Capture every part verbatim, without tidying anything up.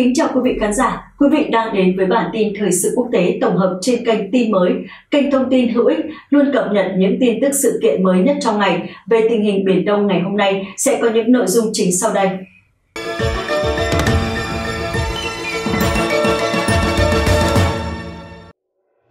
Kính chào quý vị khán giả, quý vị đang đến với bản tin thời sự quốc tế tổng hợp trên kênh Tin Mới, kênh thông tin hữu ích, luôn cập nhật những tin tức sự kiện mới nhất trong ngày. Về tình hình Biển Đông ngày hôm nay sẽ có những nội dung chính sau đây.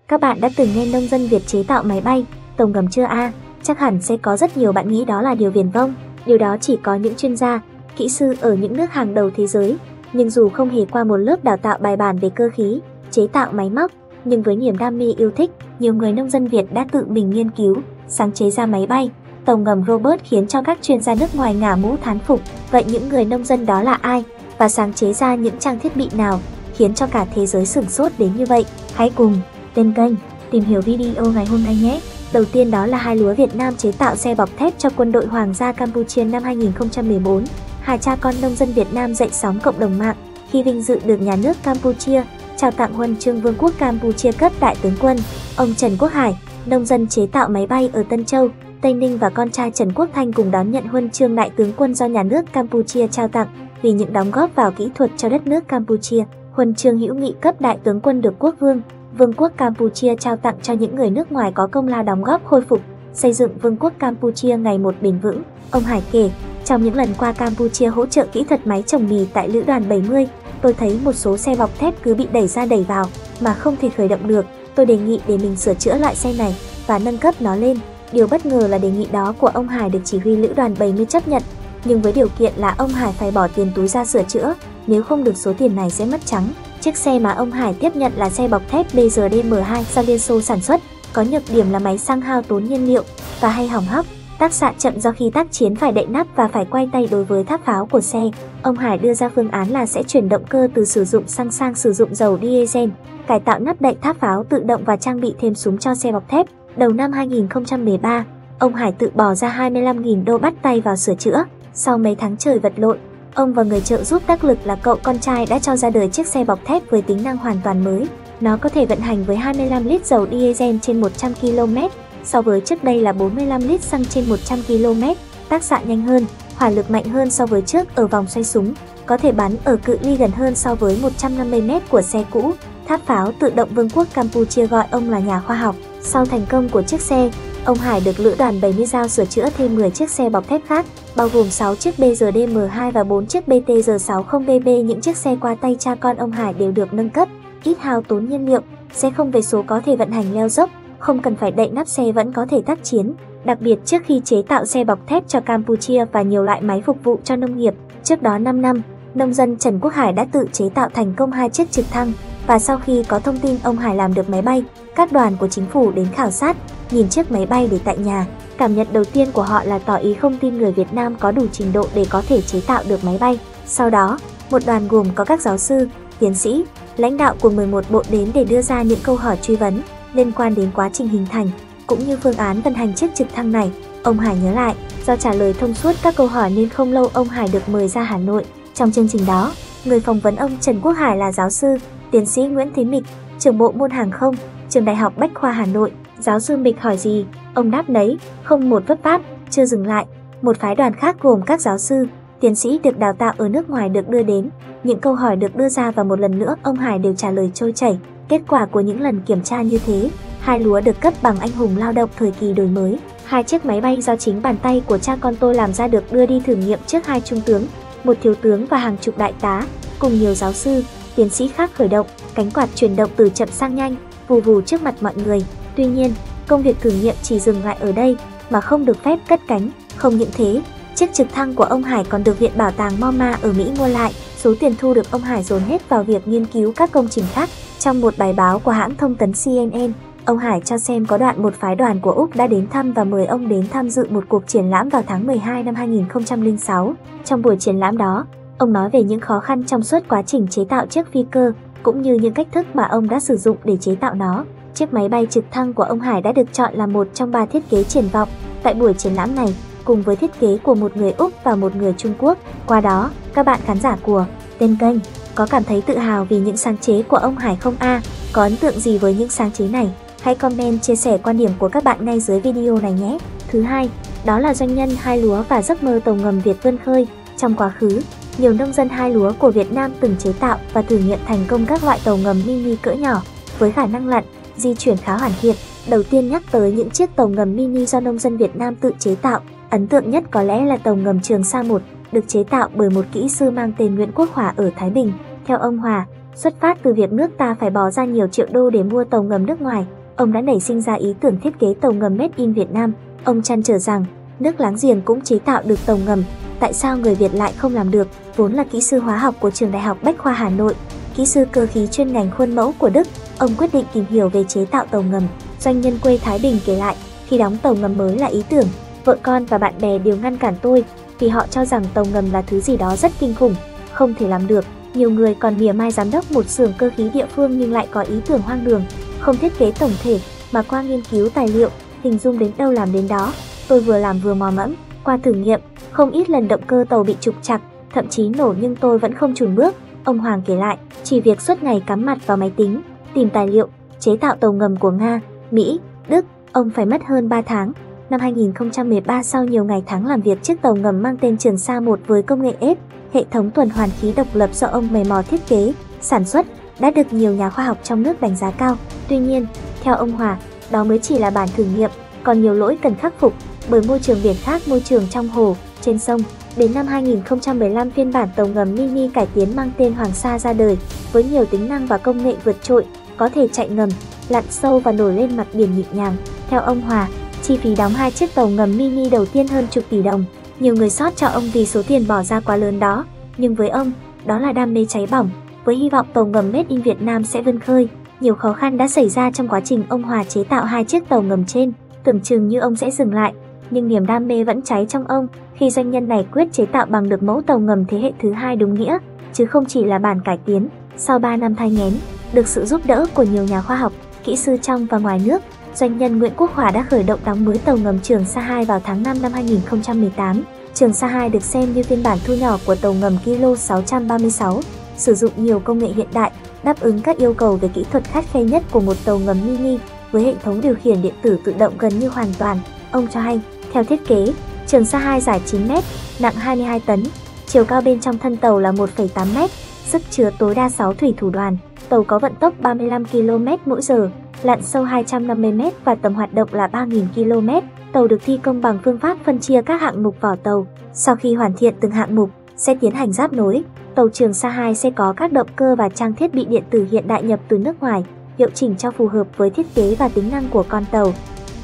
Các bạn đã từng nghe nông dân Việt chế tạo máy bay, tàu ngầm chưa a? Chắc hẳn sẽ có rất nhiều bạn nghĩ đó là điều viển vông. Điều đó chỉ có những chuyên gia, kỹ sư ở những nước hàng đầu thế giới. Nhưng dù không hề qua một lớp đào tạo bài bản về cơ khí, chế tạo máy móc, nhưng với niềm đam mê yêu thích, nhiều người nông dân Việt đã tự mình nghiên cứu, sáng chế ra máy bay, tàu ngầm robot khiến cho các chuyên gia nước ngoài ngả mũ thán phục. Vậy những người nông dân đó là ai? Và sáng chế ra những trang thiết bị nào khiến cho cả thế giới sửng sốt đến như vậy? Hãy cùng lên kênh tìm hiểu video ngày hôm nay nhé! Đầu tiên đó là hai lúa Việt Nam chế tạo xe bọc thép cho quân đội Hoàng gia Campuchia năm hai nghìn không trăm mười bốn. Hai cha con nông dân Việt Nam dậy sóng cộng đồng mạng khi vinh dự được nhà nước Campuchia trao tặng huân chương Vương quốc Campuchia cấp đại tướng quân. Ông Trần Quốc Hải, nông dân chế tạo máy bay ở Tân Châu, Tây Ninh và con trai Trần Quốc Thanh cùng đón nhận huân chương đại tướng quân do nhà nước Campuchia trao tặng vì những đóng góp vào kỹ thuật cho đất nước Campuchia. Huân chương hữu nghị cấp đại tướng quân được Quốc vương, Vương quốc Campuchia trao tặng cho những người nước ngoài có công lao đóng góp khôi phục, xây dựng Vương quốc Campuchia ngày một bền vững. Ông Hải kể, trong những lần qua Campuchia hỗ trợ kỹ thuật máy trồng mì tại Lữ đoàn bảy mươi, tôi thấy một số xe bọc thép cứ bị đẩy ra đẩy vào mà không thể khởi động được. Tôi đề nghị để mình sửa chữa lại xe này và nâng cấp nó lên. Điều bất ngờ là đề nghị đó của ông Hải được chỉ huy Lữ đoàn bảy mươi chấp nhận, nhưng với điều kiện là ông Hải phải bỏ tiền túi ra sửa chữa, nếu không được số tiền này sẽ mất trắng. Chiếc xe mà ông Hải tiếp nhận là xe bọc thép B G D M hai do Liên Xô sản xuất, có nhược điểm là máy xăng hao tốn nhiên liệu và hay hỏng hóc. Tác xạ chậm do khi tác chiến phải đậy nắp và phải quay tay đối với tháp pháo của xe. Ông Hải đưa ra phương án là sẽ chuyển động cơ từ sử dụng xăng sang sử dụng dầu diesel, cải tạo nắp đậy tháp pháo tự động và trang bị thêm súng cho xe bọc thép. Đầu năm hai nghìn không trăm mười ba, ông Hải tự bỏ ra hai mươi lăm nghìn đô bắt tay vào sửa chữa. Sau mấy tháng trời vật lộn, ông và người trợ giúp đắc lực là cậu con trai đã cho ra đời chiếc xe bọc thép với tính năng hoàn toàn mới. Nó có thể vận hành với hai mươi lăm lít dầu diesel trên một trăm ki lô mét. So với trước đây là bốn mươi lăm lít xăng trên một trăm ki lô mét, tác xạ nhanh hơn, hỏa lực mạnh hơn so với trước ở vòng xoay súng, có thể bắn ở cự ly gần hơn so với một trăm năm mươi mét của xe cũ. Tháp pháo tự động Vương quốc Campuchia gọi ông là nhà khoa học. Sau thành công của chiếc xe, ông Hải được Lữ đoàn bảy mươi giao sửa chữa thêm mười chiếc xe bọc thép khác, bao gồm sáu chiếc B G D M hai và bốn chiếc B T G sáu mươi B B. Những chiếc xe qua tay cha con ông Hải đều được nâng cấp, ít hao tốn nhiên liệu, xe không về số, có thể vận hành leo dốc, không cần phải đậy nắp, xe vẫn có thể tác chiến. Đặc biệt trước khi chế tạo xe bọc thép cho Campuchia và nhiều loại máy phục vụ cho nông nghiệp, trước đó năm năm, nông dân Trần Quốc Hải đã tự chế tạo thành công hai chiếc trực thăng. Và sau khi có thông tin ông Hải làm được máy bay, các đoàn của chính phủ đến khảo sát, nhìn chiếc máy bay để tại nhà. Cảm nhận đầu tiên của họ là tỏ ý không tin người Việt Nam có đủ trình độ để có thể chế tạo được máy bay. Sau đó, một đoàn gồm có các giáo sư, tiến sĩ, lãnh đạo của mười một bộ đến để đưa ra những câu hỏi truy vấn liên quan đến quá trình hình thành, cũng như phương án vận hành chiếc trực thăng này. Ông Hải nhớ lại, do trả lời thông suốt các câu hỏi nên không lâu ông Hải được mời ra Hà Nội. Trong chương trình đó, người phỏng vấn ông Trần Quốc Hải là giáo sư, tiến sĩ Nguyễn Thế Mịch, trưởng bộ môn hàng không, trường Đại học Bách khoa Hà Nội. Giáo sư Mịch hỏi gì, ông đáp nấy, không một vấp váp. Chưa dừng lại, một phái đoàn khác gồm các giáo sư, tiến sĩ được đào tạo ở nước ngoài được đưa đến. Những câu hỏi được đưa ra và một lần nữa ông Hải đều trả lời trôi chảy. Kết quả của những lần kiểm tra như thế, hai lúa được cấp bằng anh hùng lao động thời kỳ đổi mới. Hai chiếc máy bay do chính bàn tay của cha con tôi làm ra được đưa đi thử nghiệm trước hai trung tướng, một thiếu tướng và hàng chục đại tá, cùng nhiều giáo sư, tiến sĩ khác khởi động, cánh quạt chuyển động từ chậm sang nhanh, vù vù trước mặt mọi người. Tuy nhiên, công việc thử nghiệm chỉ dừng lại ở đây mà không được phép cất cánh. Không những thế, chiếc trực thăng của ông Hải còn được Viện Bảo tàng MoMA ở Mỹ mua lại. Số tiền thu được ông Hải dồn hết vào việc nghiên cứu các công trình khác. Trong một bài báo của hãng thông tấn C N N, ông Hải cho xem có đoạn một phái đoàn của Úc đã đến thăm và mời ông đến tham dự một cuộc triển lãm vào tháng mười hai năm hai nghìn không trăm lẻ sáu. Trong buổi triển lãm đó, ông nói về những khó khăn trong suốt quá trình chế tạo chiếc phi cơ, cũng như những cách thức mà ông đã sử dụng để chế tạo nó. Chiếc máy bay trực thăng của ông Hải đã được chọn là một trong ba thiết kế triển vọng tại buổi triển lãm này, cùng với thiết kế của một người Úc và một người Trung Quốc. Qua đó, các bạn khán giả của tên kênh có cảm thấy tự hào vì những sáng chế của ông Hải không a? Có ấn tượng gì với những sáng chế này? Hãy comment chia sẻ quan điểm của các bạn ngay dưới video này nhé! Thứ hai, đó là doanh nhân hai lúa và giấc mơ tàu ngầm Việt vươn khơi. Trong quá khứ, nhiều nông dân hai lúa của Việt Nam từng chế tạo và thử nghiệm thành công các loại tàu ngầm mini cỡ nhỏ với khả năng lặn, di chuyển khá hoàn thiện. Đầu tiên nhắc tới những chiếc tàu ngầm mini do nông dân Việt Nam tự chế tạo, ấn tượng nhất có lẽ là tàu ngầm Trường Sa một, được chế tạo bởi một kỹ sư mang tên Nguyễn Quốc Hòa ở Thái Bình. Theo ông Hòa, xuất phát từ việc nước ta phải bỏ ra nhiều triệu đô để mua tàu ngầm nước ngoài, ông đã nảy sinh ra ý tưởng thiết kế tàu ngầm Made in Việt Nam. Ông trăn trở rằng, nước láng giềng cũng chế tạo được tàu ngầm, tại sao người Việt lại không làm được? Vốn là kỹ sư hóa học của Trường Đại học Bách khoa Hà Nội, kỹ sư cơ khí chuyên ngành khuôn mẫu của Đức, ông quyết định tìm hiểu về chế tạo tàu ngầm. Doanh nhân quê Thái Bình kể lại, khi đóng tàu ngầm mới là ý tưởng, vợ con và bạn bè đều ngăn cản tôi, vì họ cho rằng tàu ngầm là thứ gì đó rất kinh khủng, không thể làm được. Nhiều người còn mỉa mai giám đốc một xưởng cơ khí địa phương nhưng lại có ý tưởng hoang đường, không thiết kế tổng thể mà qua nghiên cứu tài liệu, hình dung đến đâu làm đến đó. Tôi vừa làm vừa mò mẫm, qua thử nghiệm, không ít lần động cơ tàu bị trục trặc, thậm chí nổ nhưng tôi vẫn không chùn bước. Ông Hoàng kể lại, chỉ việc suốt ngày cắm mặt vào máy tính, tìm tài liệu, chế tạo tàu ngầm của Nga, Mỹ, Đức, ông phải mất hơn ba tháng. Năm hai nghìn không trăm mười ba, sau nhiều ngày tháng làm việc, chiếc tàu ngầm mang tên Trường Sa một với công nghệ ép, hệ thống tuần hoàn khí độc lập do ông mày mò thiết kế, sản xuất, đã được nhiều nhà khoa học trong nước đánh giá cao. Tuy nhiên, theo ông Hòa, đó mới chỉ là bản thử nghiệm, còn nhiều lỗi cần khắc phục, bởi môi trường biển khác môi trường trong hồ, trên sông. Đến năm hai nghìn không trăm mười lăm, phiên bản tàu ngầm mini cải tiến mang tên Hoàng Sa ra đời, với nhiều tính năng và công nghệ vượt trội, có thể chạy ngầm, lặn sâu và nổi lên mặt biển nhịp nhàng. Theo ông Hòa, chi phí đóng hai chiếc tàu ngầm mini đầu tiên hơn chục tỷ đồng. Nhiều người xót cho ông vì số tiền bỏ ra quá lớn đó, nhưng với ông, đó là đam mê cháy bỏng. Với hy vọng tàu ngầm Made in Việt Nam sẽ vươn khơi, nhiều khó khăn đã xảy ra trong quá trình ông Hòa chế tạo hai chiếc tàu ngầm trên. Tưởng chừng như ông sẽ dừng lại, nhưng niềm đam mê vẫn cháy trong ông khi doanh nhân này quyết chế tạo bằng được mẫu tàu ngầm thế hệ thứ hai đúng nghĩa, chứ không chỉ là bản cải tiến. Sau ba năm thai nghén, được sự giúp đỡ của nhiều nhà khoa học, kỹ sư trong và ngoài nước, doanh nhân Nguyễn Quốc Hòa đã khởi động đóng mới tàu ngầm Trường Sa hai vào tháng năm năm hai nghìn không trăm mười tám. Trường Sa hai được xem như phiên bản thu nhỏ của tàu ngầm Kilo sáu ba sáu, sử dụng nhiều công nghệ hiện đại, đáp ứng các yêu cầu về kỹ thuật khắt khe nhất của một tàu ngầm mini, với hệ thống điều khiển điện tử tự động gần như hoàn toàn. Ông cho hay, theo thiết kế, Trường Sa hai dài chín mét, nặng hai mươi hai tấn, chiều cao bên trong thân tàu là một phẩy tám mét, sức chứa tối đa sáu thủy thủ đoàn. Tàu có vận tốc ba mươi lăm ki lô mét mỗi giờ, lặn sâu hai trăm năm mươi mét và tầm hoạt động là ba nghìn ki lô mét. Tàu được thi công bằng phương pháp phân chia các hạng mục vỏ tàu. Sau khi hoàn thiện từng hạng mục, sẽ tiến hành ráp nối. Tàu Trường Sa hai sẽ có các động cơ và trang thiết bị điện tử hiện đại nhập từ nước ngoài, hiệu chỉnh cho phù hợp với thiết kế và tính năng của con tàu.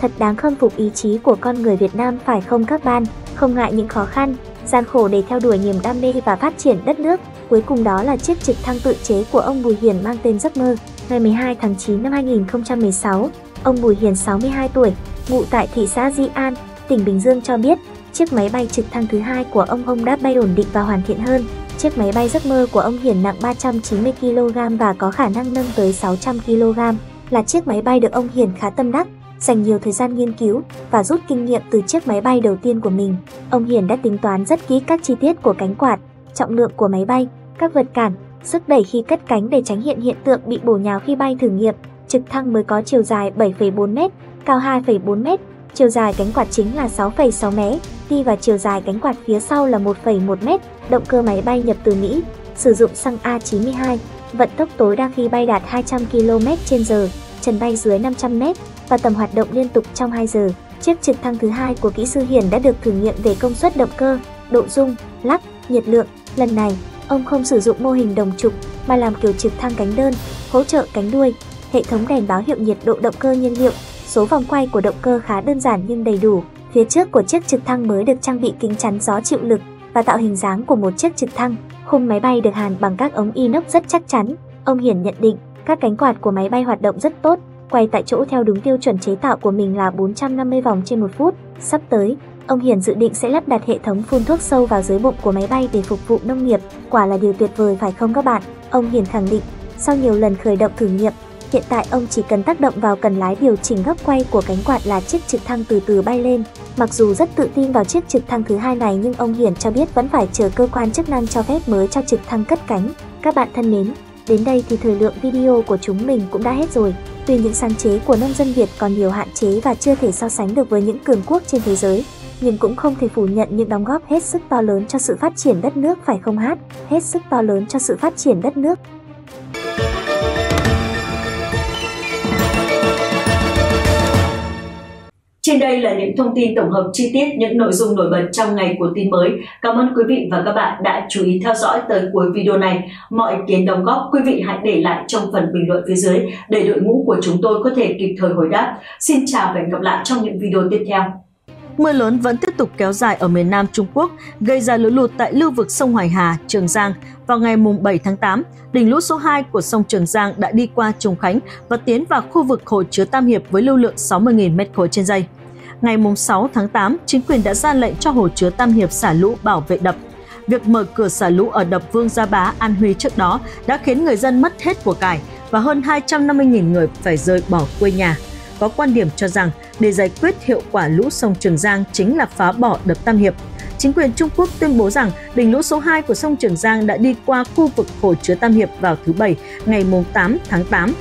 Thật đáng khâm phục ý chí của con người Việt Nam phải không các bạn? Không ngại những khó khăn, gian khổ để theo đuổi niềm đam mê và phát triển đất nước. Cuối cùng đó là chiếc trực thăng tự chế của ông Bùi Hiền mang tên Giấc Mơ. Ngày mười hai tháng chín năm hai nghìn không trăm mười sáu, ông Bùi Hiền sáu mươi hai tuổi, ngụ tại thị xã Di An, tỉnh Bình Dương cho biết, chiếc máy bay trực thăng thứ hai của ông ông đã bay ổn định và hoàn thiện hơn. Chiếc máy bay Giấc Mơ của ông Hiền nặng ba trăm chín mươi ki lô gam và có khả năng nâng tới sáu trăm ki lô gam, là chiếc máy bay được ông Hiền khá tâm đắc, dành nhiều thời gian nghiên cứu và rút kinh nghiệm từ chiếc máy bay đầu tiên của mình. Ông Hiền đã tính toán rất kỹ các chi tiết của cánh quạt, trọng lượng của máy bay, các vật cản, sức đẩy khi cất cánh để tránh hiện hiện tượng bị bổ nhào khi bay thử nghiệm. Trực thăng mới có chiều dài bảy phẩy bốn mét, cao hai phẩy bốn mét, chiều dài cánh quạt chính là sáu phẩy sáu mét, đi và chiều dài cánh quạt phía sau là một phẩy một mét. Động cơ máy bay nhập từ Mỹ, sử dụng xăng A chín mươi hai, vận tốc tối đa khi bay đạt hai trăm ki lô mét trên giờ, trần bay dưới năm trăm mét và tầm hoạt động liên tục trong hai giờ. Chiếc trực thăng thứ hai của kỹ sư Hiền đã được thử nghiệm về công suất động cơ, độ rung, lắc, nhiệt lượng. Lần này, ông không sử dụng mô hình đồng trục mà làm kiểu trực thăng cánh đơn, hỗ trợ cánh đuôi, hệ thống đèn báo hiệu nhiệt độ động cơ nhiên liệu, số vòng quay của động cơ khá đơn giản nhưng đầy đủ. Phía trước của chiếc trực thăng mới được trang bị kính chắn gió chịu lực và tạo hình dáng của một chiếc trực thăng. Khung máy bay được hàn bằng các ống inox rất chắc chắn. Ông Hiền nhận định, các cánh quạt của máy bay hoạt động rất tốt, quay tại chỗ theo đúng tiêu chuẩn chế tạo của mình là bốn trăm năm mươi vòng trên một phút. Sắp tới, ông Hiền dự định sẽ lắp đặt hệ thống phun thuốc sâu vào dưới bụng của máy bay để phục vụ nông nghiệp. Quả là điều tuyệt vời phải không các bạn? Ông Hiền khẳng định, sau nhiều lần khởi động thử nghiệm, hiện tại ông chỉ cần tác động vào cần lái điều chỉnh góc quay của cánh quạt là chiếc trực thăng từ từ bay lên. Mặc dù rất tự tin vào chiếc trực thăng thứ hai này nhưng ông Hiền cho biết vẫn phải chờ cơ quan chức năng cho phép mới cho trực thăng cất cánh. Các bạn thân mến, đến đây thì thời lượng video của chúng mình cũng đã hết rồi. Tuy những sáng chế của nông dân Việt còn nhiều hạn chế và chưa thể so sánh được với những cường quốc trên thế giới, nhưng cũng không thể phủ nhận những đóng góp hết sức to lớn cho sự phát triển đất nước, phải không hát? Hết sức to lớn cho sự phát triển đất nước. Trên đây là những thông tin tổng hợp chi tiết những nội dung nổi bật trong ngày của tin mới. Cảm ơn quý vị và các bạn đã chú ý theo dõi tới cuối video này. Mọi ý kiến đóng góp quý vị hãy để lại trong phần bình luận phía dưới để đội ngũ của chúng tôi có thể kịp thời hồi đáp. Xin chào và hẹn gặp lại trong những video tiếp theo. Mưa lớn vẫn tiếp tục kéo dài ở miền Nam Trung Quốc, gây ra lũ lụt tại lưu vực sông Hoài Hà, Trường Giang. Vào ngày bảy tháng tám, đỉnh lũ số hai của sông Trường Giang đã đi qua Trùng Khánh và tiến vào khu vực hồ chứa Tam Hiệp với lưu lượng sáu mươi nghìn mét khối trên giây. Ngày sáu tháng tám, chính quyền đã ra lệnh cho hồ chứa Tam Hiệp xả lũ bảo vệ đập. Việc mở cửa xả lũ ở đập Vương Gia Bá, An Huy trước đó đã khiến người dân mất hết của cải và hơn hai trăm năm mươi nghìn người phải rời bỏ quê nhà. Có quan điểm cho rằng để giải quyết hiệu quả lũ sông Trường Giang chính là phá bỏ đập Tam Hiệp. Chính quyền Trung Quốc tuyên bố rằng đỉnh lũ số hai của sông Trường Giang đã đi qua khu vực hồ chứa Tam Hiệp vào thứ Bảy, ngày tám tháng tám.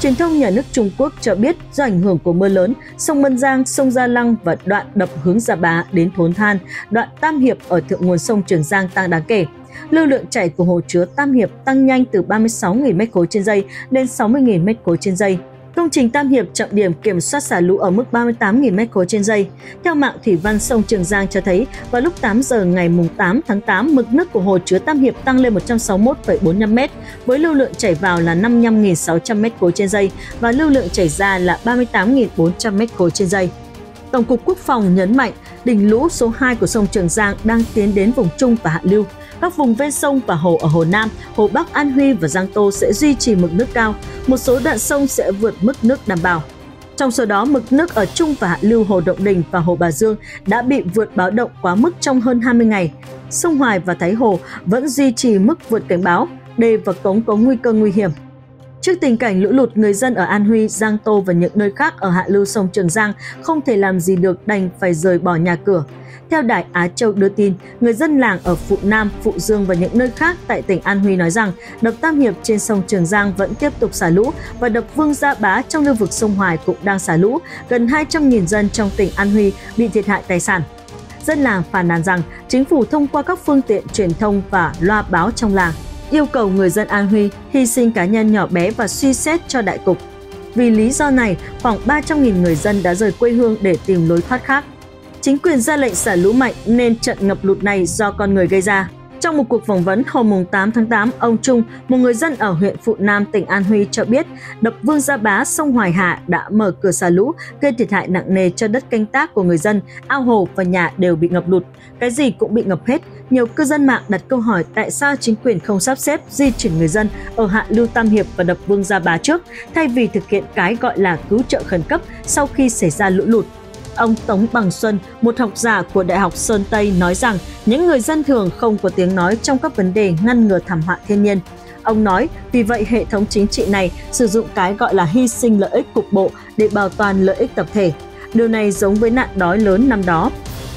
Truyền thông nhà nước Trung Quốc cho biết do ảnh hưởng của mưa lớn, sông Mân Giang, sông Gia Lăng và đoạn đập hướng Gia Bá đến Thốn Than, đoạn Tam Hiệp ở thượng nguồn sông Trường Giang tăng đáng kể. Lưu lượng chảy của hồ chứa Tam Hiệp tăng nhanh từ ba mươi sáu nghìn mét khối trên giây lên sáu mươi nghìn mét khối trên giây. Công trình Tam Hiệp trọng điểm kiểm soát xả lũ ở mức ba mươi tám nghìn mét khối trên giây. Theo mạng thủy văn sông Trường Giang cho thấy, vào lúc tám giờ ngày tám tháng tám, mực nước của hồ chứa Tam Hiệp tăng lên một trăm sáu mươi mốt phẩy bốn mươi lăm mét, với lưu lượng chảy vào là năm mươi lăm nghìn sáu trăm mét khối trên giây và lưu lượng chảy ra là ba mươi tám nghìn bốn trăm mét khối trên giây. Tổng cục Quốc phòng nhấn mạnh, đỉnh lũ số hai của sông Trường Giang đang tiến đến vùng trung và hạ lưu. Các vùng ven sông và hồ ở Hồ Nam, Hồ Bắc, An Huy và Giang Tô sẽ duy trì mực nước cao. Một số đoạn sông sẽ vượt mức nước đảm bảo. Trong số đó, mực nước ở trung và hạ lưu Hồ Động Đình và Hồ Bà Dương đã bị vượt báo động quá mức trong hơn hai mươi ngày. Sông Hoài và Thái Hồ vẫn duy trì mức vượt cảnh báo, đê và cống có nguy cơ nguy hiểm. Trước tình cảnh lũ lụt, người dân ở An Huy, Giang Tô và những nơi khác ở hạ lưu sông Trường Giang không thể làm gì được, đành phải rời bỏ nhà cửa. Theo Đài Á Châu đưa tin, người dân làng ở Phụ Nam, Phụ Dương và những nơi khác tại tỉnh An Huy nói rằng đập Tam Hiệp trên sông Trường Giang vẫn tiếp tục xả lũ và đập Vương Gia Bá trong lưu vực sông Hoài cũng đang xả lũ. Gần hai trăm nghìn dân trong tỉnh An Huy bị thiệt hại tài sản. Dân làng phàn nàn rằng chính phủ thông qua các phương tiện truyền thông và loa báo trong làng yêu cầu người dân An Huy hy sinh cá nhân nhỏ bé và suy xét cho đại cục. Vì lý do này, khoảng ba trăm nghìn người dân đã rời quê hương để tìm lối thoát khác. Chính quyền ra lệnh xả lũ mạnh nên trận ngập lụt này do con người gây ra. Trong một cuộc phỏng vấn hôm tám tháng tám, ông Trung, một người dân ở huyện Phụ Nam, tỉnh An Huy cho biết đập Vương Gia Bá, sông Hoài Hạ đã mở cửa xả lũ, gây thiệt hại nặng nề cho đất canh tác của người dân, ao hồ và nhà đều bị ngập lụt. Cái gì cũng bị ngập hết. Nhiều cư dân mạng đặt câu hỏi tại sao chính quyền không sắp xếp di chuyển người dân ở hạ lưu Tam Hiệp và đập Vương Gia Bá trước, thay vì thực hiện cái gọi là cứu trợ khẩn cấp sau khi xảy ra lũ lụt. Ông Tống Bằng Xuân, một học giả của Đại học Sơn Tây nói rằng những người dân thường không có tiếng nói trong các vấn đề ngăn ngừa thảm họa thiên nhiên. Ông nói, vì vậy hệ thống chính trị này sử dụng cái gọi là hy sinh lợi ích cục bộ để bảo toàn lợi ích tập thể. Điều này giống với nạn đói lớn năm đó.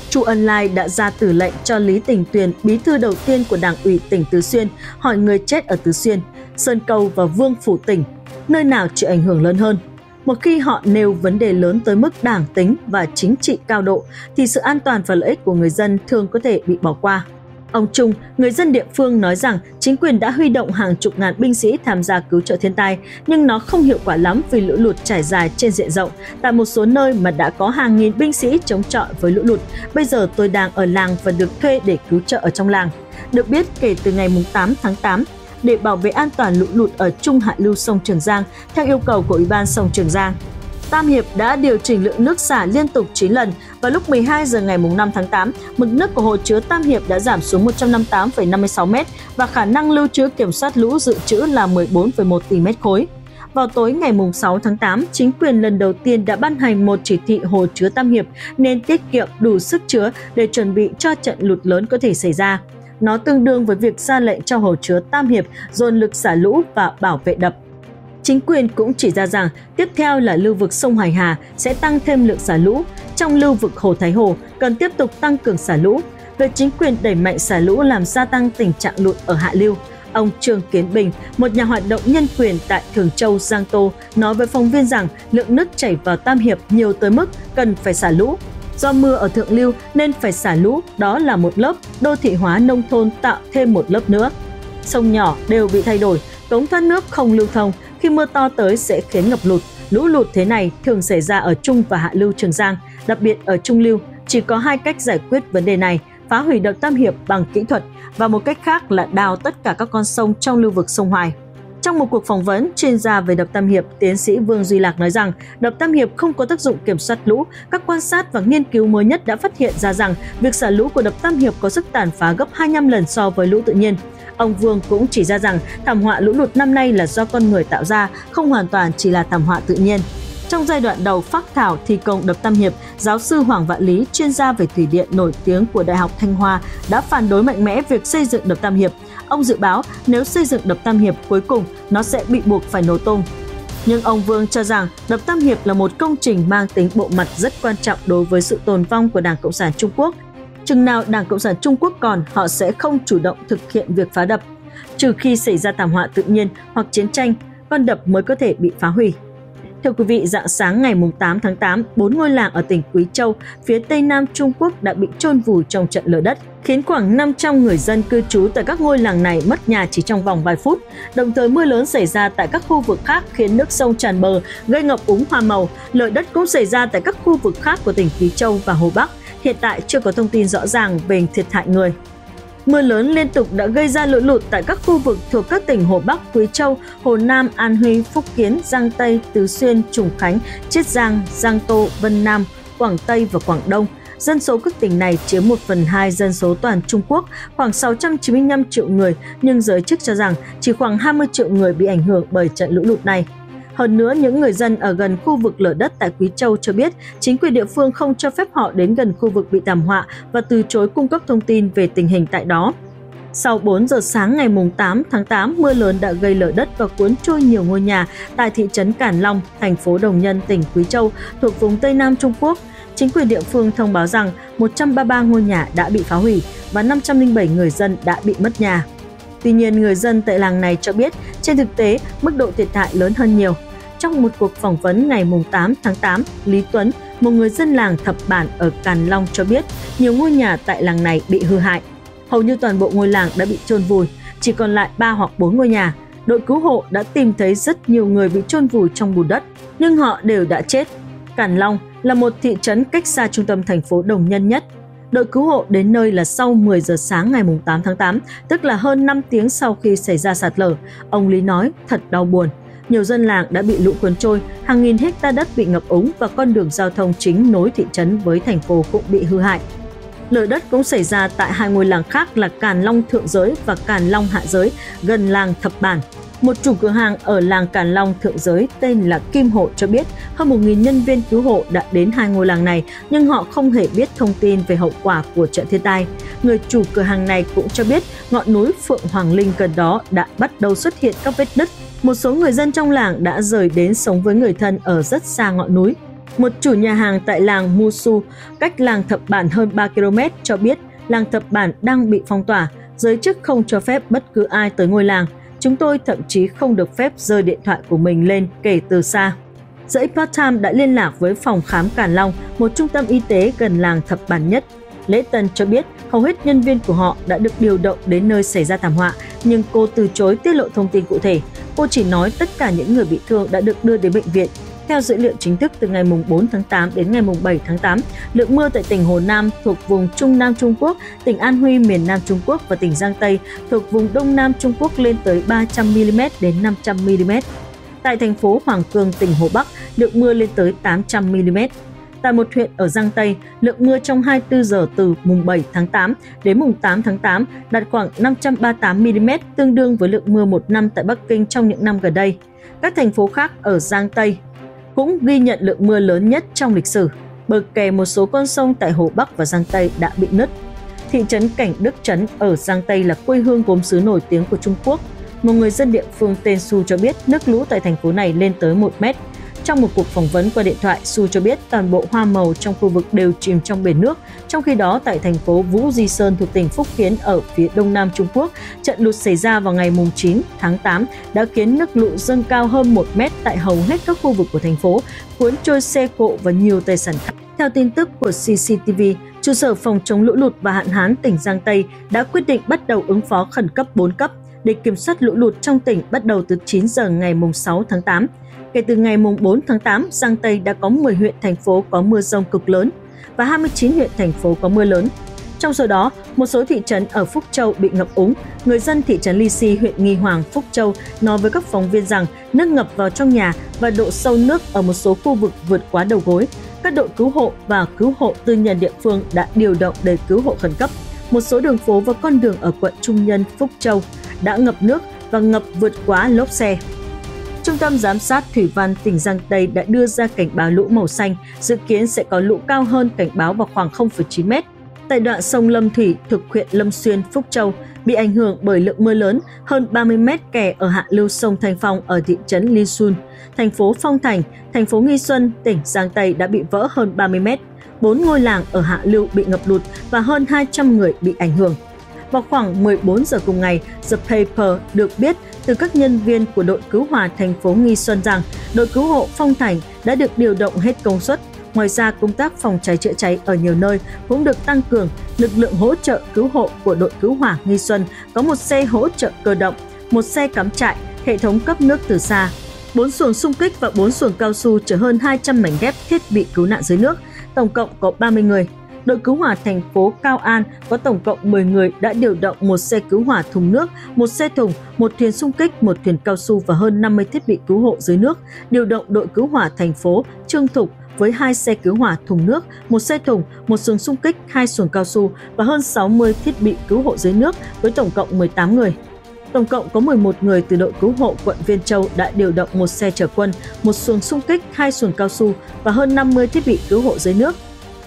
Chu Ân Lai đã ra tử lệnh cho Lý Tỉnh Tuyền, bí thư đầu tiên của Đảng ủy tỉnh Tứ Xuyên, hỏi người chết ở Tứ Xuyên, Sơn Câu và Vương Phủ tỉnh, nơi nào chịu ảnh hưởng lớn hơn. Một khi họ nêu vấn đề lớn tới mức đảng tính và chính trị cao độ, thì sự an toàn và lợi ích của người dân thường có thể bị bỏ qua. Ông Trung, người dân địa phương nói rằng chính quyền đã huy động hàng chục ngàn binh sĩ tham gia cứu trợ thiên tai, nhưng nó không hiệu quả lắm vì lũ lụt trải dài trên diện rộng. Tại một số nơi mà đã có hàng nghìn binh sĩ chống chọi với lũ lụt, bây giờ tôi đang ở làng và được thuê để cứu trợ ở trong làng. Được biết, kể từ ngày tám tháng tám, để bảo vệ an toàn lũ lụt ở trung hạ lưu sông Trường Giang, theo yêu cầu của Ủy ban sông Trường Giang, Tam Hiệp đã điều chỉnh lượng nước xả liên tục chín lần. Vào lúc mười hai giờ ngày năm tháng tám, mực nước của hồ chứa Tam Hiệp đã giảm xuống một trăm năm mươi tám phẩy năm mươi sáu mét và khả năng lưu trữ kiểm soát lũ dự trữ là mười bốn phẩy một tỷ mét khối. Vào tối ngày sáu tháng tám, chính quyền lần đầu tiên đã ban hành một chỉ thị hồ chứa Tam Hiệp nên tiết kiệm đủ sức chứa để chuẩn bị cho trận lụt lớn có thể xảy ra. Nó tương đương với việc ra lệnh cho hồ chứa Tam Hiệp dồn lực xả lũ và bảo vệ đập. Chính quyền cũng chỉ ra rằng tiếp theo là lưu vực sông Hoài Hà sẽ tăng thêm lượng xả lũ. Trong lưu vực hồ Thái Hồ cần tiếp tục tăng cường xả lũ. Về chính quyền đẩy mạnh xả lũ làm gia tăng tình trạng lụt ở hạ lưu. Ông Trương Kiến Bình, một nhà hoạt động nhân quyền tại Thường Châu, Giang Tô, nói với phóng viên rằng lượng nước chảy vào Tam Hiệp nhiều tới mức cần phải xả lũ. Do mưa ở thượng lưu nên phải xả lũ, đó là một lớp, đô thị hóa nông thôn tạo thêm một lớp nữa. Sông nhỏ đều bị thay đổi, cống thoát nước không lưu thông, khi mưa to tới sẽ khiến ngập lụt. Lũ lụt thế này thường xảy ra ở trung và hạ lưu Trường Giang, đặc biệt ở trung lưu. Chỉ có hai cách giải quyết vấn đề này, phá hủy đập Tam Hiệp bằng kỹ thuật và một cách khác là đào tất cả các con sông trong lưu vực sông Hoài. Trong một cuộc phỏng vấn chuyên gia về đập Tam Hiệp, tiến sĩ Vương Duy Lạc nói rằng đập Tam Hiệp không có tác dụng kiểm soát lũ. Các quan sát và nghiên cứu mới nhất đã phát hiện ra rằng việc xả lũ của đập Tam Hiệp có sức tàn phá gấp hai mươi lăm lần so với lũ tự nhiên. Ông Vương cũng chỉ ra rằng thảm họa lũ lụt năm nay là do con người tạo ra, không hoàn toàn chỉ là thảm họa tự nhiên. Trong giai đoạn đầu phác thảo thi công đập Tam Hiệp, giáo sư Hoàng Vạn Lý, chuyên gia về thủy điện nổi tiếng của Đại học Thanh Hoa, đã phản đối mạnh mẽ việc xây dựng đập Tam Hiệp. Ông dự báo nếu xây dựng đập Tam Hiệp, cuối cùng nó sẽ bị buộc phải nổ tung. Nhưng ông Vương cho rằng đập Tam Hiệp là một công trình mang tính bộ mặt rất quan trọng đối với sự tồn vong của Đảng Cộng sản Trung Quốc. Chừng nào Đảng Cộng sản Trung Quốc còn, họ sẽ không chủ động thực hiện việc phá đập. Trừ khi xảy ra thảm họa tự nhiên hoặc chiến tranh, con đập mới có thể bị phá hủy. Thưa quý vị, rạng sáng ngày tám tháng tám, bốn ngôi làng ở tỉnh Quý Châu, phía tây nam Trung Quốc đã bị chôn vùi trong trận lở đất, khiến khoảng năm trăm người dân cư trú tại các ngôi làng này mất nhà chỉ trong vòng vài phút. Đồng thời mưa lớn xảy ra tại các khu vực khác khiến nước sông tràn bờ, gây ngập úng hoa màu. Lở đất cũng xảy ra tại các khu vực khác của tỉnh Quý Châu và Hồ Bắc. Hiện tại chưa có thông tin rõ ràng về thiệt hại người. Mưa lớn liên tục đã gây ra lũ lụt tại các khu vực thuộc các tỉnh Hồ Bắc, Quý Châu, Hồ Nam, An Huy, Phúc Kiến, Giang Tây, Tứ Xuyên, Trùng Khánh, Chiết Giang, Giang Tô, Vân Nam, Quảng Tây và Quảng Đông. Dân số các tỉnh này chiếm một phần hai dân số toàn Trung Quốc, khoảng sáu trăm chín mươi lăm triệu người, nhưng giới chức cho rằng chỉ khoảng hai mươi triệu người bị ảnh hưởng bởi trận lũ lụt này. Hơn nữa, những người dân ở gần khu vực lở đất tại Quý Châu cho biết chính quyền địa phương không cho phép họ đến gần khu vực bị thảm họa và từ chối cung cấp thông tin về tình hình tại đó. Sau bốn giờ sáng ngày tám tháng tám, mưa lớn đã gây lở đất và cuốn trôi nhiều ngôi nhà tại thị trấn Cản Long, thành phố Đồng Nhân, tỉnh Quý Châu, thuộc vùng Tây Nam Trung Quốc. Chính quyền địa phương thông báo rằng một trăm ba mươi ba ngôi nhà đã bị phá hủy và năm trăm lẻ bảy người dân đã bị mất nhà. Tuy nhiên, người dân tại làng này cho biết trên thực tế mức độ thiệt hại lớn hơn nhiều. Trong một cuộc phỏng vấn ngày tám tháng tám, Lý Tuấn, một người dân làng Thập Bản ở Càn Long cho biết nhiều ngôi nhà tại làng này bị hư hại. Hầu như toàn bộ ngôi làng đã bị chôn vùi, chỉ còn lại ba hoặc bốn ngôi nhà. Đội cứu hộ đã tìm thấy rất nhiều người bị chôn vùi trong bùn đất, nhưng họ đều đã chết. Càn Long là một thị trấn cách xa trung tâm thành phố Đồng Nhân nhất. Đội cứu hộ đến nơi là sau mười giờ sáng ngày tám tháng tám, tức là hơn năm tiếng sau khi xảy ra sạt lở. Ông Lý nói thật đau buồn. Nhiều dân làng đã bị lũ cuốn trôi, hàng nghìn hecta đất bị ngập úng và con đường giao thông chính nối thị trấn với thành phố cũng bị hư hại. Lở đất cũng xảy ra tại hai ngôi làng khác là Càn Long Thượng Giới và Càn Long Hạ Giới, gần làng Thập Bản. Một chủ cửa hàng ở làng Càn Long Thượng Giới tên là Kim Hộ cho biết hơn một nghìn nhân viên cứu hộ đã đến hai ngôi làng này, nhưng họ không hề biết thông tin về hậu quả của trận thiên tai. Người chủ cửa hàng này cũng cho biết ngọn núi Phượng Hoàng Linh gần đó đã bắt đầu xuất hiện các vết nứt. Một số người dân trong làng đã rời đến sống với người thân ở rất xa ngọn núi. Một chủ nhà hàng tại làng Musu, cách làng Thập Bản hơn ba ki lô mét, cho biết làng Thập Bản đang bị phong tỏa. Giới chức không cho phép bất cứ ai tới ngôi làng. Chúng tôi thậm chí không được phép giơ điện thoại của mình lên kể từ xa. Dãy part-time đã liên lạc với phòng khám Càn Long, một trung tâm y tế gần làng Thập Bản nhất. Lễ Tân cho biết hầu hết nhân viên của họ đã được điều động đến nơi xảy ra thảm họa, nhưng cô từ chối tiết lộ thông tin cụ thể. Cô chỉ nói tất cả những người bị thương đã được đưa đến bệnh viện. Theo dữ liệu chính thức, từ ngày bốn tháng tám đến ngày bảy tháng tám, lượng mưa tại tỉnh Hồ Nam thuộc vùng Trung Nam Trung Quốc, tỉnh An Huy miền Nam Trung Quốc và tỉnh Giang Tây thuộc vùng Đông Nam Trung Quốc lên tới ba trăm mi li mét đến năm trăm mi li mét. Tại thành phố Hoàng Cương, tỉnh Hồ Bắc, lượng mưa lên tới tám trăm mi li mét. Tại một huyện ở Giang Tây, lượng mưa trong hai mươi tư giờ từ mùng bảy tháng tám đến mùng tám tháng tám đạt khoảng năm trăm ba mươi tám mi li mét, tương đương với lượng mưa một năm tại Bắc Kinh trong những năm gần đây. Các thành phố khác ở Giang Tây cũng ghi nhận lượng mưa lớn nhất trong lịch sử. Bờ kè một số con sông tại Hồ Bắc và Giang Tây đã bị nứt. Thị trấn Cảnh Đức Trấn ở Giang Tây là quê hương gốm sứ nổi tiếng của Trung Quốc. Một người dân địa phương tên Xu cho biết nước lũ tại thành phố này lên tới một mét. Trong một cuộc phỏng vấn qua điện thoại, Xu cho biết toàn bộ hoa màu trong khu vực đều chìm trong biển nước. Trong khi đó, tại thành phố Vũ Di Sơn thuộc tỉnh Phúc Kiến ở phía đông nam Trung Quốc, trận lụt xảy ra vào ngày chín tháng tám đã khiến nước lũ dâng cao hơn một mét tại hầu hết các khu vực của thành phố, cuốn trôi xe cộ và nhiều tài sản khác. Theo tin tức của xê xê tê vê, trụ sở phòng chống lũ lụt và hạn hán tỉnh Giang Tây đã quyết định bắt đầu ứng phó khẩn cấp bốn cấp để kiểm soát lũ lụt trong tỉnh bắt đầu từ chín giờ ngày sáu tháng tám. Kể từ ngày bốn tháng tám, Giang Tây đã có mười huyện, thành phố có mưa rông cực lớn và hai mươi chín huyện, thành phố có mưa lớn. Trong số đó, một số thị trấn ở Phúc Châu bị ngập úng. Người dân thị trấn Ly Si, huyện Nghi Hoàng, Phúc Châu nói với các phóng viên rằng nước ngập vào trong nhà và độ sâu nước ở một số khu vực vượt quá đầu gối. Các đội cứu hộ và cứu hộ tư nhân địa phương đã điều động để cứu hộ khẩn cấp. Một số đường phố và con đường ở quận Trung Nhân, Phúc Châu đã ngập nước và ngập vượt quá lốp xe. Trung tâm Giám sát Thủy văn tỉnh Giang Tây đã đưa ra cảnh báo lũ màu xanh, dự kiến sẽ có lũ cao hơn cảnh báo vào khoảng không phẩy chín mét. Tại đoạn sông Lâm Thủy thuộc huyện Lâm Xuyên, Phúc Châu, bị ảnh hưởng bởi lượng mưa lớn hơn ba mươi mét kè ở hạ lưu sông Thanh Phong ở thị trấn Li Sun, thành phố Phong Thành, thành phố Nghi Xuân, tỉnh Giang Tây đã bị vỡ hơn ba mươi mét. Bốn ngôi làng ở hạ lưu bị ngập lụt và hơn hai trăm người bị ảnh hưởng. Vào khoảng mười bốn giờ cùng ngày, The Paper được biết từ các nhân viên của đội cứu hỏa thành phố Nghi Xuân rằng đội cứu hộ Phong Thành đã được điều động hết công suất. Ngoài ra, công tác phòng cháy chữa cháy ở nhiều nơi cũng được tăng cường. Lực lượng hỗ trợ cứu hộ của đội cứu hỏa Nghi Xuân có một xe hỗ trợ cơ động, một xe cắm trại, hệ thống cấp nước từ xa, bốn xuồng xung kích và bốn xuồng cao su chở hơn hai trăm mảnh ghép thiết bị cứu nạn dưới nước, tổng cộng có ba mươi người. Đội cứu hỏa thành phố Cao An có tổng cộng mười người đã điều động một xe cứu hỏa thùng nước, một xe thùng, một thuyền xung kích, một thuyền cao su và hơn năm mươi thiết bị cứu hộ dưới nước. Điều động đội cứu hỏa thành phố Trương Thục với hai xe cứu hỏa thùng nước, một xe thùng, một xuồng xung kích, hai xuồng cao su và hơn sáu mươi thiết bị cứu hộ dưới nước với tổng cộng mười tám người. Tổng cộng có mười một người từ đội cứu hộ quận Viên Châu đã điều động một xe chở quân, một xuồng xung kích, hai xuồng cao su và hơn năm mươi thiết bị cứu hộ dưới nước.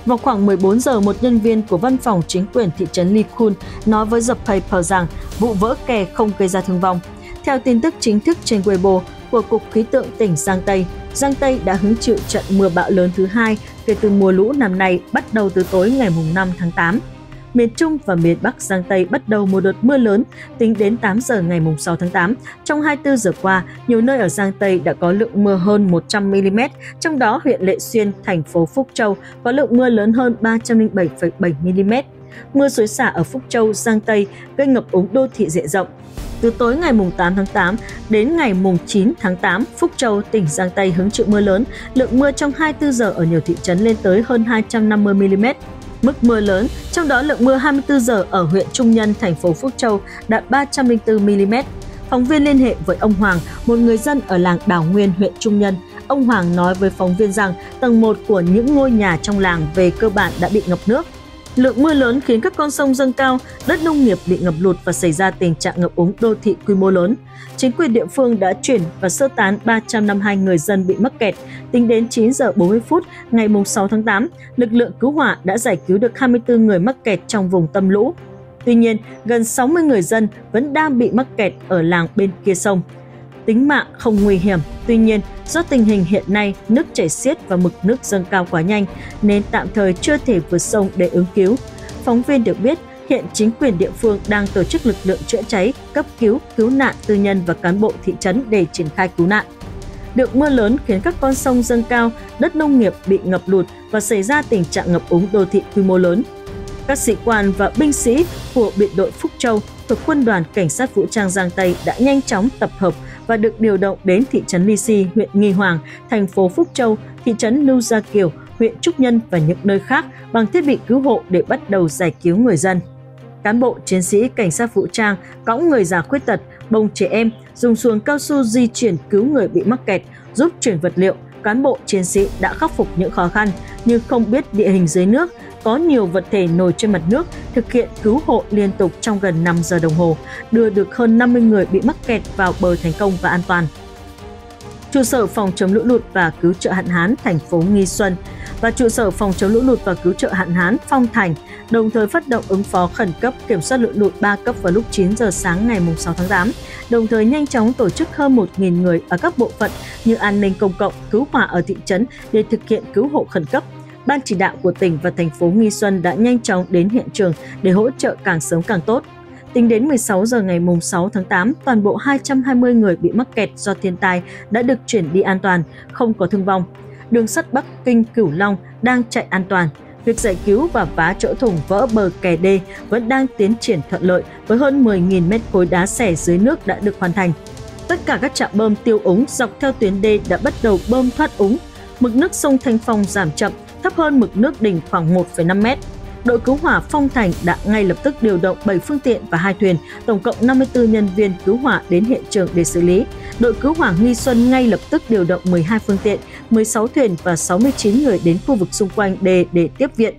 Vào khoảng mười bốn giờ, một nhân viên của văn phòng chính quyền thị trấn Ly Kun nói với The Paper rằng vụ vỡ kè không gây ra thương vong. Theo tin tức chính thức trên Weibo của Cục Khí tượng tỉnh Giang Tây, Giang Tây đã hứng chịu trận mưa bão lớn thứ hai kể từ mùa lũ năm nay bắt đầu từ tối ngày năm tháng tám. Miền Trung và miền Bắc Giang Tây bắt đầu một đợt mưa lớn tính đến tám giờ ngày sáu tháng tám. Trong hai mươi bốn giờ qua, nhiều nơi ở Giang Tây đã có lượng mưa hơn một trăm mi-li-mét, trong đó huyện Lệ Xuyên, thành phố Phúc Châu có lượng mưa lớn hơn ba trăm lẻ bảy phẩy bảy mi-li-mét. Mưa xối xả ở Phúc Châu, Giang Tây gây ngập úng đô thị diện rộng. Từ tối ngày tám tháng tám đến ngày chín tháng tám, Phúc Châu, tỉnh Giang Tây hứng chịu mưa lớn, lượng mưa trong hai mươi bốn giờ ở nhiều thị trấn lên tới hơn hai trăm năm mươi mi-li-mét. Mức mưa lớn, trong đó lượng mưa hai mươi bốn giờ ở huyện Trung Nhân, thành phố Phúc Châu đạt ba trăm lẻ bốn mi-li-mét. Phóng viên liên hệ với ông Hoàng, một người dân ở làng Đào Nguyên, huyện Trung Nhân. Ông Hoàng nói với phóng viên rằng tầng một của những ngôi nhà trong làng về cơ bản đã bị ngập nước. Lượng mưa lớn khiến các con sông dâng cao, đất nông nghiệp bị ngập lụt và xảy ra tình trạng ngập úng đô thị quy mô lớn. Chính quyền địa phương đã chuyển và sơ tán ba trăm năm mươi hai người dân bị mắc kẹt. Tính đến chín giờ bốn mươi phút ngày sáu tháng tám, lực lượng cứu hỏa đã giải cứu được hai mươi bốn người mắc kẹt trong vùng tâm lũ. Tuy nhiên, gần sáu mươi người dân vẫn đang bị mắc kẹt ở làng bên kia sông. Tính mạng không nguy hiểm, tuy nhiên do tình hình hiện nay nước chảy xiết và mực nước dâng cao quá nhanh nên tạm thời chưa thể vượt sông để ứng cứu. Phóng viên được biết hiện chính quyền địa phương đang tổ chức lực lượng chữa cháy, cấp cứu, cứu nạn tư nhân và cán bộ thị trấn để triển khai cứu nạn. Được mưa lớn khiến các con sông dâng cao, đất nông nghiệp bị ngập lụt và xảy ra tình trạng ngập úng đô thị quy mô lớn. Các sĩ quan và binh sĩ của biệt đội Phúc Châu thuộc Quân đoàn Cảnh sát Vũ trang Giang Tây đã nhanh chóng tập hợp và được điều động đến thị trấn Ly Si, huyện Nghi Hoàng, thành phố Phúc Châu, thị trấn Lưu Gia Kiều, huyện Trúc Nhân và những nơi khác bằng thiết bị cứu hộ để bắt đầu giải cứu người dân. Cán bộ, chiến sĩ, cảnh sát vũ trang, cõng người già khuyết tật, bồng trẻ em, dùng xuồng cao su di chuyển cứu người bị mắc kẹt, giúp chuyển vật liệu. Cán bộ, chiến sĩ đã khắc phục những khó khăn nhưng không biết địa hình dưới nước, có nhiều vật thể nổi trên mặt nước, thực hiện cứu hộ liên tục trong gần năm giờ đồng hồ, đưa được hơn năm mươi người bị mắc kẹt vào bờ thành công và an toàn. Trụ sở phòng chống lũ lụt và cứu trợ hạn hán thành phố Nghi Xuân và trụ sở phòng chống lũ lụt và cứu trợ hạn hán Phong Thành đồng thời phát động ứng phó khẩn cấp kiểm soát lũ lụt ba cấp vào lúc chín giờ sáng ngày sáu tháng tám, đồng thời nhanh chóng tổ chức hơn một nghìn người ở các bộ phận như an ninh công cộng, cứu hỏa ở thị trấn để thực hiện cứu hộ khẩn cấp. Ban chỉ đạo của tỉnh và thành phố Nghi Xuân đã nhanh chóng đến hiện trường để hỗ trợ càng sớm càng tốt. Tính đến mười sáu giờ ngày sáu tháng tám, toàn bộ hai trăm hai mươi người bị mắc kẹt do thiên tai đã được chuyển đi an toàn, không có thương vong. đường sắt Bắc Kinh Cửu Long đang chạy an toàn. Việc giải cứu và vá chỗ thủng vỡ bờ kè đê vẫn đang tiến triển thuận lợi với hơn mười nghìn mét khối đá xẻ dưới nước đã được hoàn thành. Tất cả các trạm bơm tiêu úng dọc theo tuyến đê đã bắt đầu bơm thoát úng. Mực nước sông Thanh Phong giảm chậm, thấp hơn mực nước đỉnh khoảng một phẩy năm mét. Đội cứu hỏa Phong Thành đã ngay lập tức điều động bảy phương tiện và hai thuyền, tổng cộng năm mươi tư nhân viên cứu hỏa đến hiện trường để xử lý. Đội cứu hỏa Nghi Xuân ngay lập tức điều động mười hai phương tiện, mười sáu thuyền và sáu mươi chín người đến khu vực xung quanh đê để tiếp viện.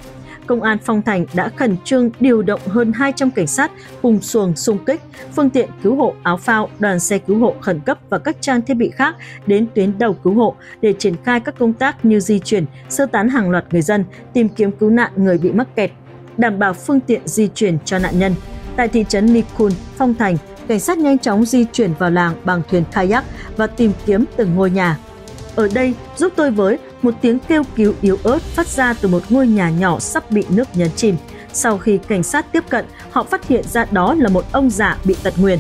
Công an Phong Thành đã khẩn trương điều động hơn hai trăm cảnh sát cùng xuồng xung kích, phương tiện cứu hộ áo phao, đoàn xe cứu hộ khẩn cấp và các trang thiết bị khác đến tuyến đầu cứu hộ để triển khai các công tác như di chuyển, sơ tán hàng loạt người dân, tìm kiếm cứu nạn người bị mắc kẹt, đảm bảo phương tiện di chuyển cho nạn nhân. Tại thị trấn Nikun, Phong Thành, cảnh sát nhanh chóng di chuyển vào làng bằng thuyền kayak và tìm kiếm từng ngôi nhà. Ở đây, giúp tôi với, một tiếng kêu cứu yếu ớt phát ra từ một ngôi nhà nhỏ sắp bị nước nhấn chìm. Sau khi cảnh sát tiếp cận, họ phát hiện ra đó là một ông già bị tật nguyền.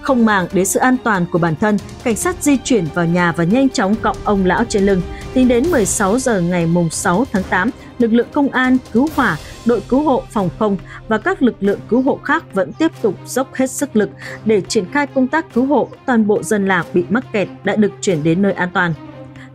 Không màng đến sự an toàn của bản thân, cảnh sát di chuyển vào nhà và nhanh chóng cõng ông lão trên lưng. Tính đến mười sáu giờ ngày sáu tháng tám, lực lượng công an, cứu hỏa, đội cứu hộ phòng không và các lực lượng cứu hộ khác vẫn tiếp tục dốc hết sức lực để triển khai công tác cứu hộ. Toàn bộ dân làng bị mắc kẹt đã được chuyển đến nơi an toàn.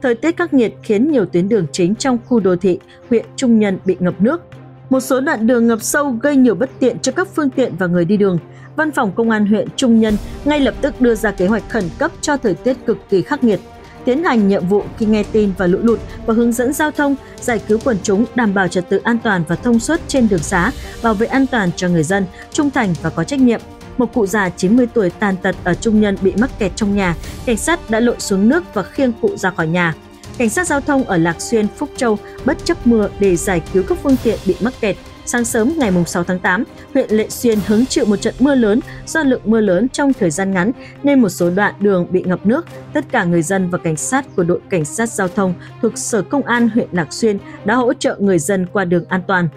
Thời tiết khắc nghiệt khiến nhiều tuyến đường chính trong khu đô thị, huyện Trung Nhân bị ngập nước. Một số đoạn đường ngập sâu gây nhiều bất tiện cho các phương tiện và người đi đường. Văn phòng Công an huyện Trung Nhân ngay lập tức đưa ra kế hoạch khẩn cấp cho thời tiết cực kỳ khắc nghiệt, tiến hành nhiệm vụ khi nghe tin và lũ lụt và hướng dẫn giao thông, giải cứu quần chúng, đảm bảo trật tự an toàn và thông suốt trên đường xá, bảo vệ an toàn cho người dân, trung thành và có trách nhiệm. Một cụ già chín mươi tuổi tàn tật ở Trung Nhân bị mắc kẹt trong nhà, cảnh sát đã lội xuống nước và khiêng cụ ra khỏi nhà. Cảnh sát giao thông ở Lạc Xuyên, Phúc Châu bất chấp mưa để giải cứu các phương tiện bị mắc kẹt. Sáng sớm ngày sáu tháng tám, huyện Lệ Xuyên hứng chịu một trận mưa lớn do lượng mưa lớn trong thời gian ngắn nên một số đoạn đường bị ngập nước. Tất cả người dân và cảnh sát của đội cảnh sát giao thông thuộc Sở Công an huyện Lạc Xuyên đã hỗ trợ người dân qua đường an toàn.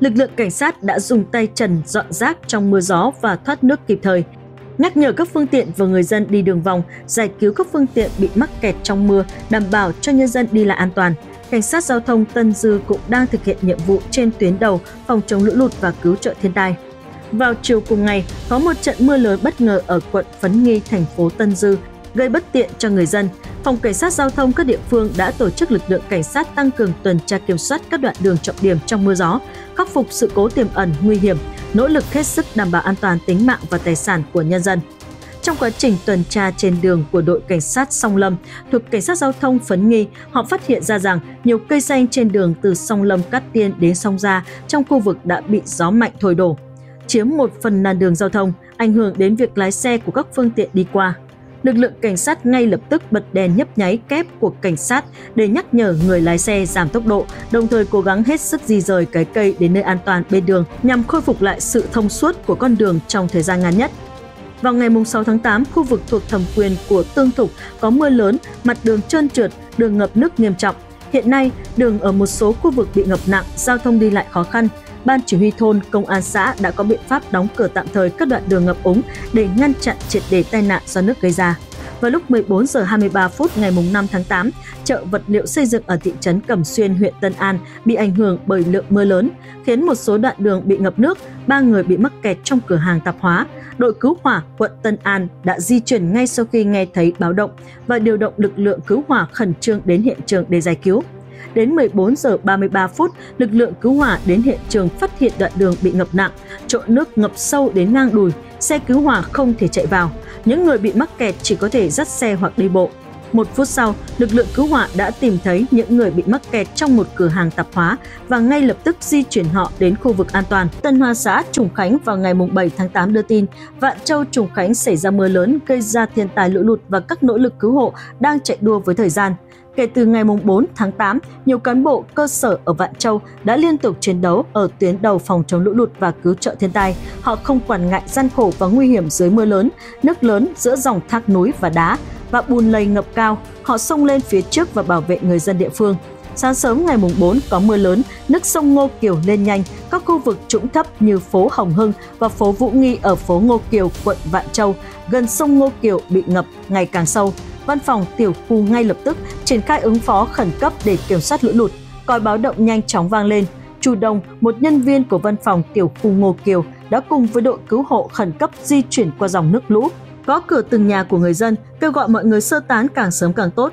Lực lượng cảnh sát đã dùng tay trần dọn rác trong mưa gió và thoát nước kịp thời, nhắc nhở các phương tiện và người dân đi đường vòng, giải cứu các phương tiện bị mắc kẹt trong mưa, đảm bảo cho nhân dân đi lại an toàn. Cảnh sát giao thông Tân Dư cũng đang thực hiện nhiệm vụ trên tuyến đầu phòng chống lũ lụt và cứu trợ thiên tai. Vào chiều cùng ngày, có một trận mưa lớn bất ngờ ở quận Phấn Nghi, thành phố Tân Dư, gây bất tiện cho người dân. Phòng Cảnh sát Giao thông các địa phương đã tổ chức lực lượng cảnh sát tăng cường tuần tra kiểm soát các đoạn đường trọng điểm trong mưa gió, khắc phục sự cố tiềm ẩn nguy hiểm, nỗ lực hết sức đảm bảo an toàn tính mạng và tài sản của nhân dân. Trong quá trình tuần tra trên đường của đội cảnh sát Song Lâm thuộc Cảnh sát Giao thông Phấn Nghi, họ phát hiện ra rằng nhiều cây xanh trên đường từ Song Lâm Cát Tiên đến Song Gia trong khu vực đã bị gió mạnh thổi đổ, chiếm một phần làn đường giao thông, ảnh hưởng đến việc lái xe của các phương tiện đi qua. Lực lượng cảnh sát ngay lập tức bật đèn nhấp nháy kép của cảnh sát để nhắc nhở người lái xe giảm tốc độ, đồng thời cố gắng hết sức di rời cái cây đến nơi an toàn bên đường nhằm khôi phục lại sự thông suốt của con đường trong thời gian ngắn nhất. Vào ngày sáu tháng tám, khu vực thuộc thẩm quyền của Tương Thục có mưa lớn, mặt đường trơn trượt, đường ngập nước nghiêm trọng. Hiện nay, đường ở một số khu vực bị ngập nặng, giao thông đi lại khó khăn. Ban chỉ huy thôn, công an xã đã có biện pháp đóng cửa tạm thời các đoạn đường ngập úng để ngăn chặn triệt để tai nạn do nước gây ra. Vào lúc mười bốn giờ hai mươi ba phút ngày năm tháng tám, chợ vật liệu xây dựng ở thị trấn Cẩm Xuyên, huyện Tân An bị ảnh hưởng bởi lượng mưa lớn, khiến một số đoạn đường bị ngập nước, ba người bị mắc kẹt trong cửa hàng tạp hóa. Đội cứu hỏa quận Tân An đã di chuyển ngay sau khi nghe thấy báo động và điều động lực lượng cứu hỏa khẩn trương đến hiện trường để giải cứu. Đến mười bốn giờ ba mươi ba phút, lực lượng cứu hỏa đến hiện trường phát hiện đoạn đường bị ngập nặng, chỗ nước ngập sâu đến ngang đùi, xe cứu hỏa không thể chạy vào. Những người bị mắc kẹt chỉ có thể dắt xe hoặc đi bộ. Một phút sau, lực lượng cứu hỏa đã tìm thấy những người bị mắc kẹt trong một cửa hàng tạp hóa và ngay lập tức di chuyển họ đến khu vực an toàn. Tân Hoa xã Trùng Khánh vào ngày bảy tháng tám đưa tin, Vạn Châu Trùng Khánh xảy ra mưa lớn gây ra thiên tai lũ lụt và các nỗ lực cứu hộ đang chạy đua với thời gian. Kể từ ngày bốn tháng tám, nhiều cán bộ cơ sở ở Vạn Châu đã liên tục chiến đấu ở tuyến đầu phòng chống lũ lụt và cứu trợ thiên tai. Họ không quản ngại gian khổ và nguy hiểm dưới mưa lớn, nước lớn giữa dòng thác núi và đá và bùn lầy ngập cao. Họ xông lên phía trước và bảo vệ người dân địa phương. Sáng sớm ngày bốn có mưa lớn, nước sông Ngô Kiều lên nhanh. Các khu vực trũng thấp như phố Hồng Hưng và phố Vũ Nghi ở phố Ngô Kiều, quận Vạn Châu, gần sông Ngô Kiều bị ngập ngày càng sâu. văn phòng tiểu khu ngay lập tức triển khai ứng phó khẩn cấp để kiểm soát lũ lụt. Còi báo động nhanh chóng vang lên. Chu Đông, một nhân viên của văn phòng tiểu khu Ngô Kiều, đã cùng với đội cứu hộ khẩn cấp di chuyển qua dòng nước lũ, gõ cửa từng nhà của người dân, kêu gọi mọi người sơ tán càng sớm càng tốt.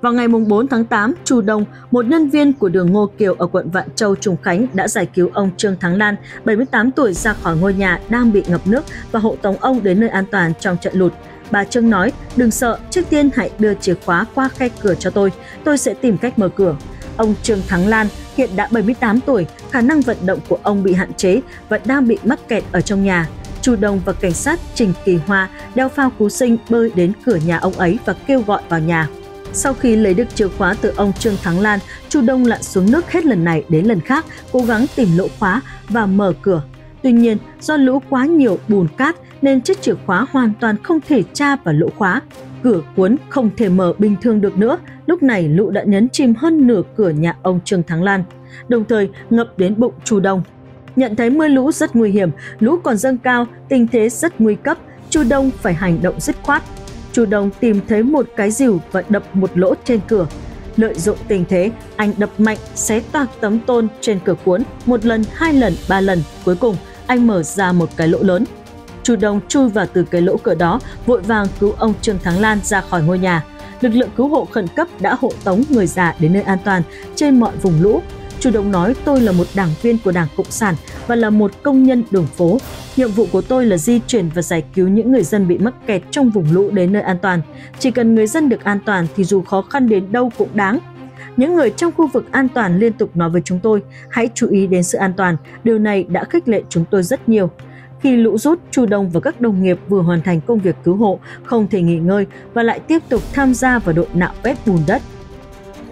Vào ngày bốn tháng tám, Chu Đông, một nhân viên của đường Ngô Kiều ở quận Vạn Châu, Trùng Khánh đã giải cứu ông Trương Thắng Lan, bảy mươi tám tuổi, ra khỏi ngôi nhà đang bị ngập nước và hộ tống ông đến nơi an toàn trong trận lụt. Bà Trương nói, đừng sợ, trước tiên hãy đưa chìa khóa qua khe cửa cho tôi, tôi sẽ tìm cách mở cửa. Ông Trương Thắng Lan hiện đã bảy mươi tám tuổi, khả năng vận động của ông bị hạn chế và đang bị mắc kẹt ở trong nhà. Chu Đông và cảnh sát Trình Kỳ Hoa đeo phao cứu sinh bơi đến cửa nhà ông ấy và kêu gọi vào nhà. Sau khi lấy được chìa khóa từ ông Trương Thắng Lan, Chu Đông lặn xuống nước hết lần này đến lần khác, cố gắng tìm lỗ khóa và mở cửa. Tuy nhiên, do lũ quá nhiều bùn cát nên chiếc chìa khóa hoàn toàn không thể tra vào lỗ khóa. Cửa cuốn không thể mở bình thường được nữa, lúc này lũ đã nhấn chìm hơn nửa cửa nhà ông Trương Thắng Lan, đồng thời ngập đến bụng Chu Đông. Nhận thấy mưa lũ rất nguy hiểm, lũ còn dâng cao, tình thế rất nguy cấp, Chu Đông phải hành động dứt khoát. Chu Đông tìm thấy một cái rìu và đập một lỗ trên cửa. Lợi dụng tình thế, anh đập mạnh, xé toạc tấm tôn trên cửa cuốn, một lần, hai lần, ba lần. Cuối cùng, anh mở ra một cái lỗ lớn. Chu Đông chui vào từ cái lỗ cửa đó, vội vàng cứu ông Trương Thắng Lan ra khỏi ngôi nhà. Lực lượng cứu hộ khẩn cấp đã hộ tống người già đến nơi an toàn trên mọi vùng lũ. Chu Đông nói, tôi là một đảng viên của Đảng Cộng sản và là một công nhân đường phố. Nhiệm vụ của tôi là di chuyển và giải cứu những người dân bị mắc kẹt trong vùng lũ đến nơi an toàn. Chỉ cần người dân được an toàn thì dù khó khăn đến đâu cũng đáng. Những người trong khu vực an toàn liên tục nói với chúng tôi, hãy chú ý đến sự an toàn. Điều này đã khích lệ chúng tôi rất nhiều. Khi lũ rút, Chu Đông và các đồng nghiệp vừa hoàn thành công việc cứu hộ, không thể nghỉ ngơi và lại tiếp tục tham gia vào đội nạo vét bùn đất.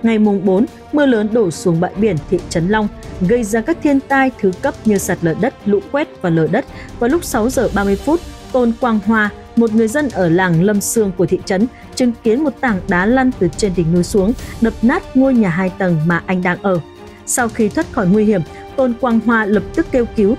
Ngày mùng bốn, mưa lớn đổ xuống bãi biển thị trấn Long, gây ra các thiên tai thứ cấp như sạt lở đất, lũ quét và lở đất. Vào lúc sáu giờ ba mươi phút, Tôn Quang Hoa, một người dân ở làng Lâm Sương của thị trấn, chứng kiến một tảng đá lăn từ trên đỉnh núi xuống, đập nát ngôi nhà hai tầng mà anh đang ở. Sau khi thoát khỏi nguy hiểm, Tôn Quang Hoa lập tức kêu cứu.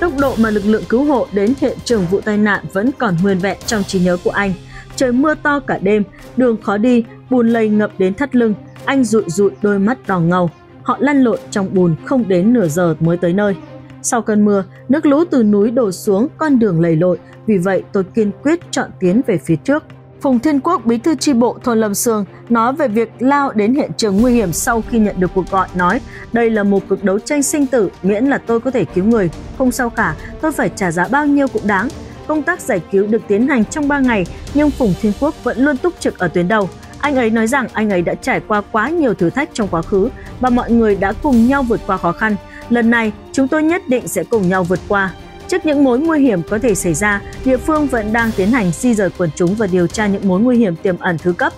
Tốc độ mà lực lượng cứu hộ đến hiện trường vụ tai nạn vẫn còn nguyên vẹn trong trí nhớ của anh. Trời mưa to cả đêm, đường khó đi, bùn lầy ngập đến thắt lưng. Anh dụi dụi đôi mắt đỏ ngầu. Họ lăn lộn trong bùn không đến nửa giờ mới tới nơi. Sau cơn mưa, nước lũ từ núi đổ xuống, con đường lầy lội. Vì vậy, tôi kiên quyết chọn tiến về phía trước. Phùng Thiên Quốc, bí thư chi bộ thôn Lâm Sương, nói về việc lao đến hiện trường nguy hiểm sau khi nhận được cuộc gọi, nói đây là một cuộc đấu tranh sinh tử, miễn là tôi có thể cứu người. Không sao cả, tôi phải trả giá bao nhiêu cũng đáng. Công tác giải cứu được tiến hành trong ba ngày, nhưng Phùng Thiên Quốc vẫn luôn túc trực ở tuyến đầu. Anh ấy nói rằng anh ấy đã trải qua quá nhiều thử thách trong quá khứ và mọi người đã cùng nhau vượt qua khó khăn. Lần này, chúng tôi nhất định sẽ cùng nhau vượt qua. Trước những mối nguy hiểm có thể xảy ra, địa phương vẫn đang tiến hành di rời quần chúng và điều tra những mối nguy hiểm tiềm ẩn thứ cấp.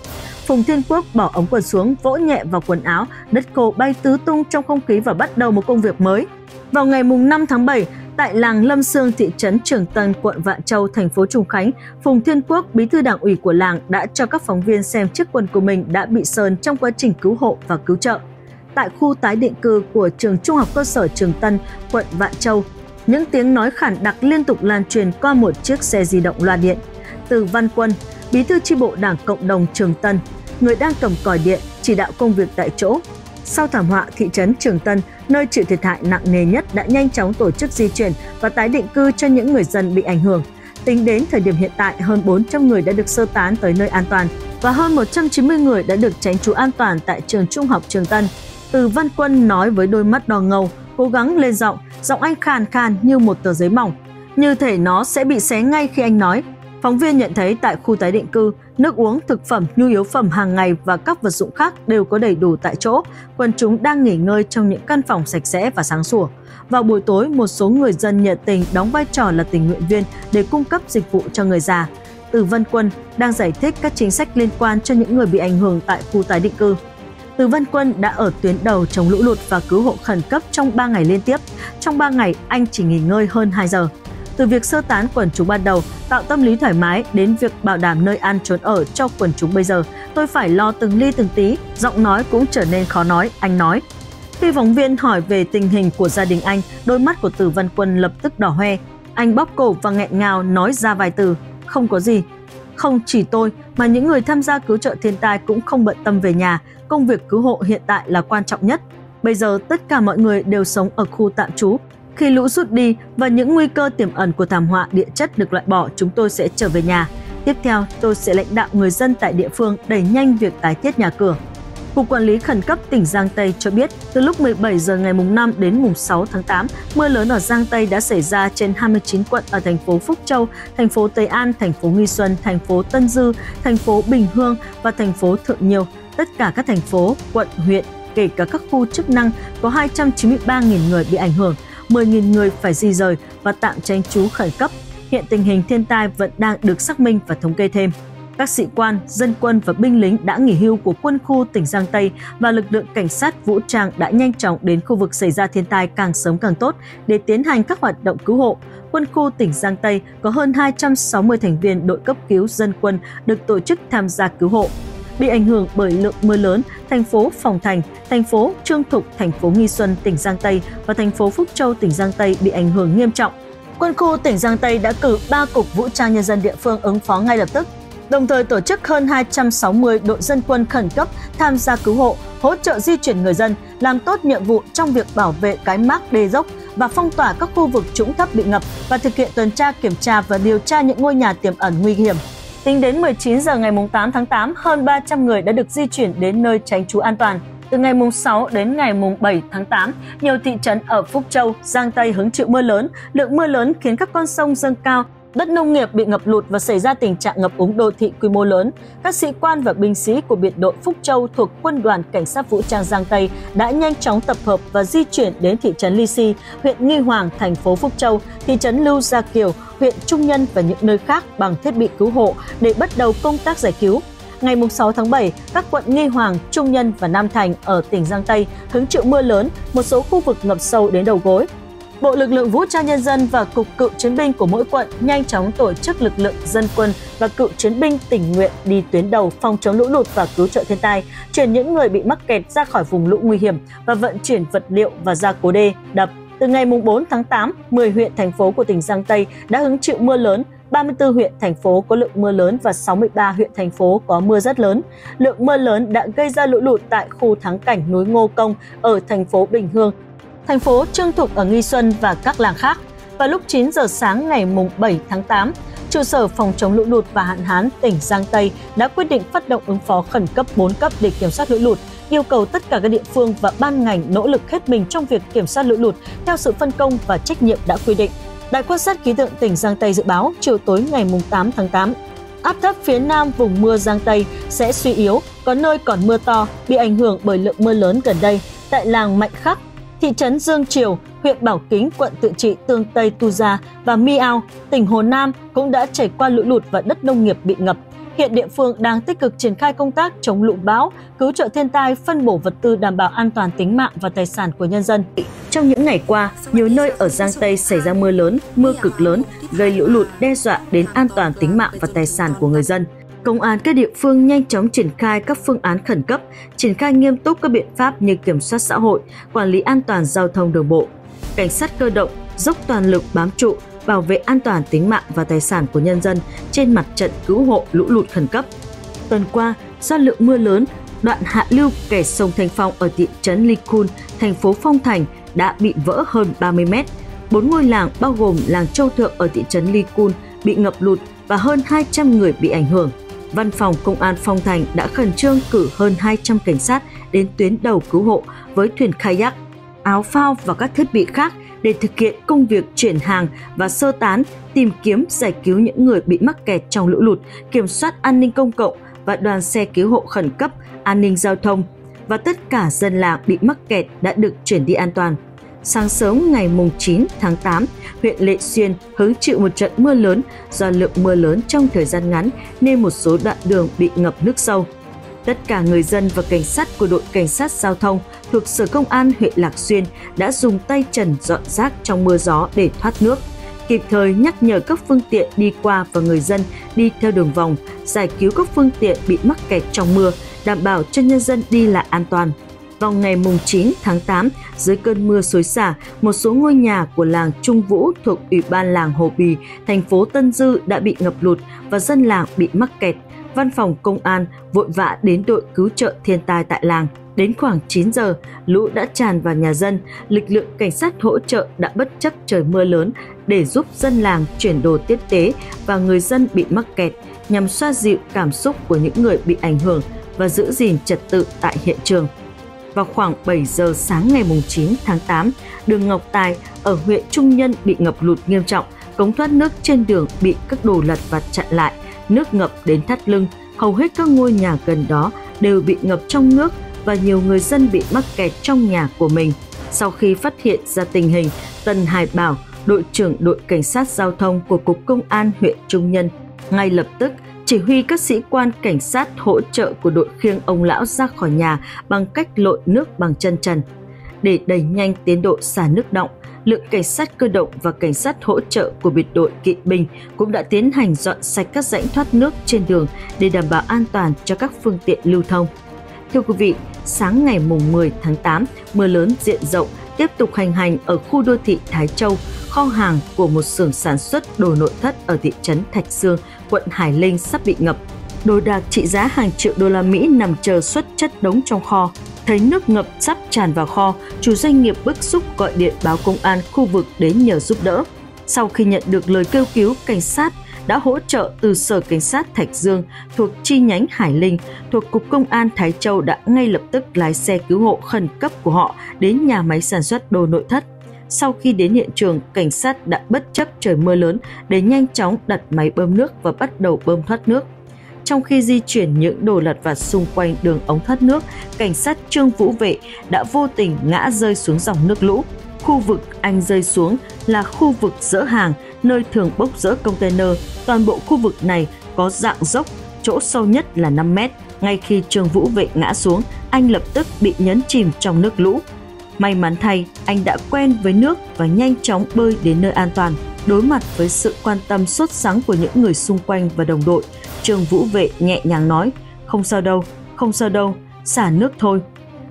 Phùng Thiên Quốc bỏ ống quần xuống, vỗ nhẹ vào quần áo, đất khô bay tứ tung trong không khí và bắt đầu một công việc mới. Vào ngày năm tháng bảy, tại làng Lâm Sương, thị trấn Trường Tân, quận Vạn Châu, thành phố Trùng Khánh, Phùng Thiên Quốc, bí thư đảng ủy của làng, đã cho các phóng viên xem chiếc quần của mình đã bị sờn trong quá trình cứu hộ và cứu trợ. Tại khu tái định cư của trường trung học cơ sở Trường Tân, quận Vạn Châu, những tiếng nói khản đặc liên tục lan truyền qua một chiếc xe di động loa điện. Từ Văn Quân, bí thư chi bộ Đảng Cộng đồng Trường Tân, người đang cầm còi điện chỉ đạo công việc tại chỗ. Sau thảm họa, thị trấn Trường Tân, nơi chịu thiệt hại nặng nề nhất, đã nhanh chóng tổ chức di chuyển và tái định cư cho những người dân bị ảnh hưởng. Tính đến thời điểm hiện tại, hơn bốn trăm người đã được sơ tán tới nơi an toàn và hơn một trăm chín mươi người đã được tránh trú an toàn tại trường trung học Trường Tân. Từ Văn Quân nói với đôi mắt đỏ ngầu, cố gắng lên giọng, giọng anh khàn khàn như một tờ giấy mỏng, như thể nó sẽ bị xé ngay khi anh nói. Phóng viên nhận thấy tại khu tái định cư, nước uống, thực phẩm, nhu yếu phẩm hàng ngày và các vật dụng khác đều có đầy đủ tại chỗ. Quần chúng đang nghỉ ngơi trong những căn phòng sạch sẽ và sáng sủa. Vào buổi tối, một số người dân nhiệt tình đóng vai trò là tình nguyện viên để cung cấp dịch vụ cho người già. Từ Văn Quân đang giải thích các chính sách liên quan cho những người bị ảnh hưởng tại khu tái định cư. Từ Văn Quân đã ở tuyến đầu chống lũ lụt và cứu hộ khẩn cấp trong ba ngày liên tiếp. Trong ba ngày, anh chỉ nghỉ ngơi hơn hai giờ. Từ việc sơ tán quần chúng ban đầu, tạo tâm lý thoải mái đến việc bảo đảm nơi ăn trốn ở cho quần chúng bây giờ, tôi phải lo từng ly từng tí, giọng nói cũng trở nên khó nói, anh nói. Khi phóng viên hỏi về tình hình của gia đình anh, đôi mắt của Từ Văn Quân lập tức đỏ hoe. Anh bóp cổ và nghẹn ngào nói ra vài từ, không có gì. Không chỉ tôi mà những người tham gia cứu trợ thiên tai cũng không bận tâm về nhà, công việc cứu hộ hiện tại là quan trọng nhất. Bây giờ tất cả mọi người đều sống ở khu tạm trú. Khi lũ rút đi và những nguy cơ tiềm ẩn của thảm họa địa chất được loại bỏ, chúng tôi sẽ trở về nhà. Tiếp theo, tôi sẽ lãnh đạo người dân tại địa phương đẩy nhanh việc tái thiết nhà cửa. Cục Quản lý Khẩn cấp tỉnh Giang Tây cho biết, từ lúc mười bảy giờ ngày mùng năm đến mùng sáu tháng tám, mưa lớn ở Giang Tây đã xảy ra trên hai mươi chín quận ở thành phố Phúc Châu, thành phố Tây An, thành phố Nghi Xuân, thành phố Tân Dư, thành phố Bình Hương và thành phố Thượng Nhiêu. Tất cả các thành phố, quận, huyện, kể cả các khu chức năng, có hai trăm chín mươi ba nghìn người bị ảnh hưởng, mười nghìn người phải di rời và tạm tránh trú khẩn cấp. Hiện tình hình thiên tai vẫn đang được xác minh và thống kê thêm. Các sĩ quan, dân quân và binh lính đã nghỉ hưu của quân khu tỉnh Giang Tây và lực lượng cảnh sát vũ trang đã nhanh chóng đến khu vực xảy ra thiên tai càng sớm càng tốt để tiến hành các hoạt động cứu hộ. Quân khu tỉnh Giang Tây có hơn hai trăm sáu mươi thành viên đội cấp cứu dân quân được tổ chức tham gia cứu hộ. Bị ảnh hưởng bởi lượng mưa lớn, thành phố Phòng Thành, thành phố Trương Thục, thành phố Nghi Xuân, tỉnh Giang Tây và thành phố Phúc Châu, tỉnh Giang Tây bị ảnh hưởng nghiêm trọng. Quân khu tỉnh Giang Tây đã cử ba cục vũ trang nhân dân địa phương ứng phó ngay lập tức, đồng thời tổ chức hơn hai trăm sáu mươi đội dân quân khẩn cấp tham gia cứu hộ, hỗ trợ di chuyển người dân, làm tốt nhiệm vụ trong việc bảo vệ cái mác đê dốc và phong tỏa các khu vực trũng thấp bị ngập và thực hiện tuần tra kiểm tra và điều tra những ngôi nhà tiềm ẩn nguy hiểm. Tính đến mười chín giờ ngày mùng tám tháng tám, hơn ba trăm người đã được di chuyển đến nơi tránh trú an toàn. Từ ngày mùng sáu đến ngày mùng bảy tháng tám, nhiều thị trấn ở Phúc Châu, Giang Tây hứng chịu mưa lớn. Lượng mưa lớn khiến các con sông dâng cao, đất nông nghiệp bị ngập lụt và xảy ra tình trạng ngập úng đô thị quy mô lớn. Các sĩ quan và binh sĩ của biệt đội Phúc Châu thuộc Quân đoàn Cảnh sát Vũ trang Giang Tây đã nhanh chóng tập hợp và di chuyển đến thị trấn Ly Si, huyện Nghi Hoàng, thành phố Phúc Châu, thị trấn Lưu Gia Kiều, huyện Trung Nhân và những nơi khác bằng thiết bị cứu hộ để bắt đầu công tác giải cứu. Ngày mùng sáu tháng bảy, các quận Nghi Hoàng, Trung Nhân và Nam Thành ở tỉnh Giang Tây hứng chịu mưa lớn, một số khu vực ngập sâu đến đầu gối. Bộ Lực lượng Vũ trang Nhân dân và Cục Cựu Chiến binh của mỗi quận nhanh chóng tổ chức lực lượng dân quân và cựu chiến binh tình nguyện đi tuyến đầu phòng chống lũ lụt và cứu trợ thiên tai, chuyển những người bị mắc kẹt ra khỏi vùng lũ nguy hiểm và vận chuyển vật liệu và gia cố đê, đập. Từ ngày mùng bốn tháng tám, mười huyện, thành phố của tỉnh Giang Tây đã hứng chịu mưa lớn, ba mươi tư huyện, thành phố có lượng mưa lớn và sáu mươi ba huyện, thành phố có mưa rất lớn. Lượng mưa lớn đã gây ra lũ lụt tại khu thắng cảnh núi Ngô Công ở thành phố Bình Hương, thành phố Trương Thục ở Nghi Xuân và các làng khác. Vào lúc chín giờ sáng ngày mùng bảy tháng tám, Trụ sở Phòng chống lũ lụt và hạn hán tỉnh Giang Tây đã quyết định phát động ứng phó khẩn cấp bốn cấp để kiểm soát lũ lụt, yêu cầu tất cả các địa phương và ban ngành nỗ lực hết mình trong việc kiểm soát lũ lụt theo sự phân công và trách nhiệm đã quy định. Đài Quan sát Khí tượng tỉnh Giang Tây dự báo chiều tối ngày mùng tám tháng tám, áp thấp phía nam vùng mưa Giang Tây sẽ suy yếu, có nơi còn mưa to, bị ảnh hưởng bởi lượng mưa lớn gần đây tại làng Mạnh Khắc, thị trấn Dương Triều, huyện Bảo Kính, quận Tự Trị, Tương Tây, Tu Gia và Mi Ao, tỉnh Hồ Nam cũng đã trải qua lũ lụt và đất nông nghiệp bị ngập. Hiện địa phương đang tích cực triển khai công tác chống lũ bão, cứu trợ thiên tai, phân bổ vật tư đảm bảo an toàn tính mạng và tài sản của nhân dân. Trong những ngày qua, nhiều nơi ở Giang Tây xảy ra mưa lớn, mưa cực lớn, gây lũ lụt đe dọa đến an toàn tính mạng và tài sản của người dân. Công an các địa phương nhanh chóng triển khai các phương án khẩn cấp, triển khai nghiêm túc các biện pháp như kiểm soát xã hội, quản lý an toàn giao thông đường bộ. Cảnh sát cơ động dốc toàn lực bám trụ, bảo vệ an toàn tính mạng và tài sản của nhân dân trên mặt trận cứu hộ lũ lụt khẩn cấp. Tuần qua, do lượng mưa lớn, đoạn hạ lưu kè sông Thanh Phong ở thị trấn Ly Kun, thành phố Phong Thành đã bị vỡ hơn ba mươi mét. Bốn ngôi làng bao gồm làng Châu Thượng ở thị trấn Ly Kun bị ngập lụt và hơn hai trăm người bị ảnh hưởng. Văn phòng Công an Phong Thành đã khẩn trương cử hơn hai trăm cảnh sát đến tuyến đầu cứu hộ với thuyền kayak, áo phao và các thiết bị khác để thực hiện công việc chuyển hàng và sơ tán, tìm kiếm giải cứu những người bị mắc kẹt trong lũ lụt, kiểm soát an ninh công cộng và đoàn xe cứu hộ khẩn cấp, an ninh giao thông và tất cả dân làng bị mắc kẹt đã được chuyển đi an toàn. Sáng sớm ngày mùng chín tháng tám, huyện Lệ Xuyên hứng chịu một trận mưa lớn do lượng mưa lớn trong thời gian ngắn nên một số đoạn đường bị ngập nước sâu. Tất cả người dân và cảnh sát của đội cảnh sát giao thông thuộc Sở Công an huyện Lạc Xuyên đã dùng tay trần dọn rác trong mưa gió để thoát nước, kịp thời nhắc nhở các phương tiện đi qua và người dân đi theo đường vòng, giải cứu các phương tiện bị mắc kẹt trong mưa, đảm bảo cho nhân dân đi lại an toàn. vào ngày chín tháng tám, dưới cơn mưa xối xả, một số ngôi nhà của làng Trung Vũ thuộc Ủy ban làng Hồ Bì, thành phố Tân Dư đã bị ngập lụt và dân làng bị mắc kẹt. Văn phòng công an vội vã đến đội cứu trợ thiên tai tại làng. Đến khoảng chín giờ, lũ đã tràn vào nhà dân, lực lượng cảnh sát hỗ trợ đã bất chấp trời mưa lớn để giúp dân làng chuyển đồ tiếp tế và người dân bị mắc kẹt, nhằm xoa dịu cảm xúc của những người bị ảnh hưởng và giữ gìn trật tự tại hiện trường. Vào khoảng bảy giờ sáng ngày chín tháng tám, đường Ngọc Tài ở huyện Trung Nhân bị ngập lụt nghiêm trọng, cống thoát nước trên đường bị các đồ lặt vặt chặn lại, nước ngập đến thắt lưng, hầu hết các ngôi nhà gần đó đều bị ngập trong nước và nhiều người dân bị mắc kẹt trong nhà của mình. Sau khi phát hiện ra tình hình, Tần Hải Bảo, đội trưởng đội cảnh sát giao thông của Cục Công an huyện Trung Nhân, ngay lập tức chỉ huy các sĩ quan cảnh sát hỗ trợ của đội khiêng ông lão ra khỏi nhà bằng cách lội nước bằng chân trần. Để đẩy nhanh tiến độ xả nước đọng, lượng cảnh sát cơ động và cảnh sát hỗ trợ của biệt đội Kỵ binh cũng đã tiến hành dọn sạch các rãnh thoát nước trên đường để đảm bảo an toàn cho các phương tiện lưu thông. Thưa quý vị, sáng ngày mười tháng tám, mưa lớn diện rộng tiếp tục hoành hành ở khu đô thị Thái Châu, kho hàng của một xưởng sản xuất đồ nội thất ở thị trấn Thạch Sương, quận Hải Linh sắp bị ngập. Đồ đạc trị giá hàng triệu đô la Mỹ nằm chờ xuất chất đống trong kho. Thấy nước ngập sắp tràn vào kho, chủ doanh nghiệp bức xúc gọi điện báo công an khu vực đến nhờ giúp đỡ. Sau khi nhận được lời kêu cứu, cảnh sát đã hỗ trợ từ Sở Cảnh sát Thạch Dương thuộc chi nhánh Hải Linh, thuộc Cục Công an Thái Châu đã ngay lập tức lái xe cứu hộ khẩn cấp của họ đến nhà máy sản xuất đồ nội thất. Sau khi đến hiện trường, cảnh sát đã bất chấp trời mưa lớn để nhanh chóng đặt máy bơm nước và bắt đầu bơm thoát nước. Trong khi di chuyển những đồ lặt vặt xung quanh đường ống thoát nước, cảnh sát Trương Vũ Vệ đã vô tình ngã rơi xuống dòng nước lũ. Khu vực anh rơi xuống là khu vực dỡ hàng, nơi thường bốc dỡ container. Toàn bộ khu vực này có dạng dốc, chỗ sâu nhất là năm mét. Ngay khi Trương Vũ Vệ ngã xuống, anh lập tức bị nhấn chìm trong nước lũ. May mắn thay, anh đã quen với nước và nhanh chóng bơi đến nơi an toàn. Đối mặt với sự quan tâm sốt sắng của những người xung quanh và đồng đội, Trương Vũ Vệ nhẹ nhàng nói, không sao đâu, không sao đâu, xả nước thôi.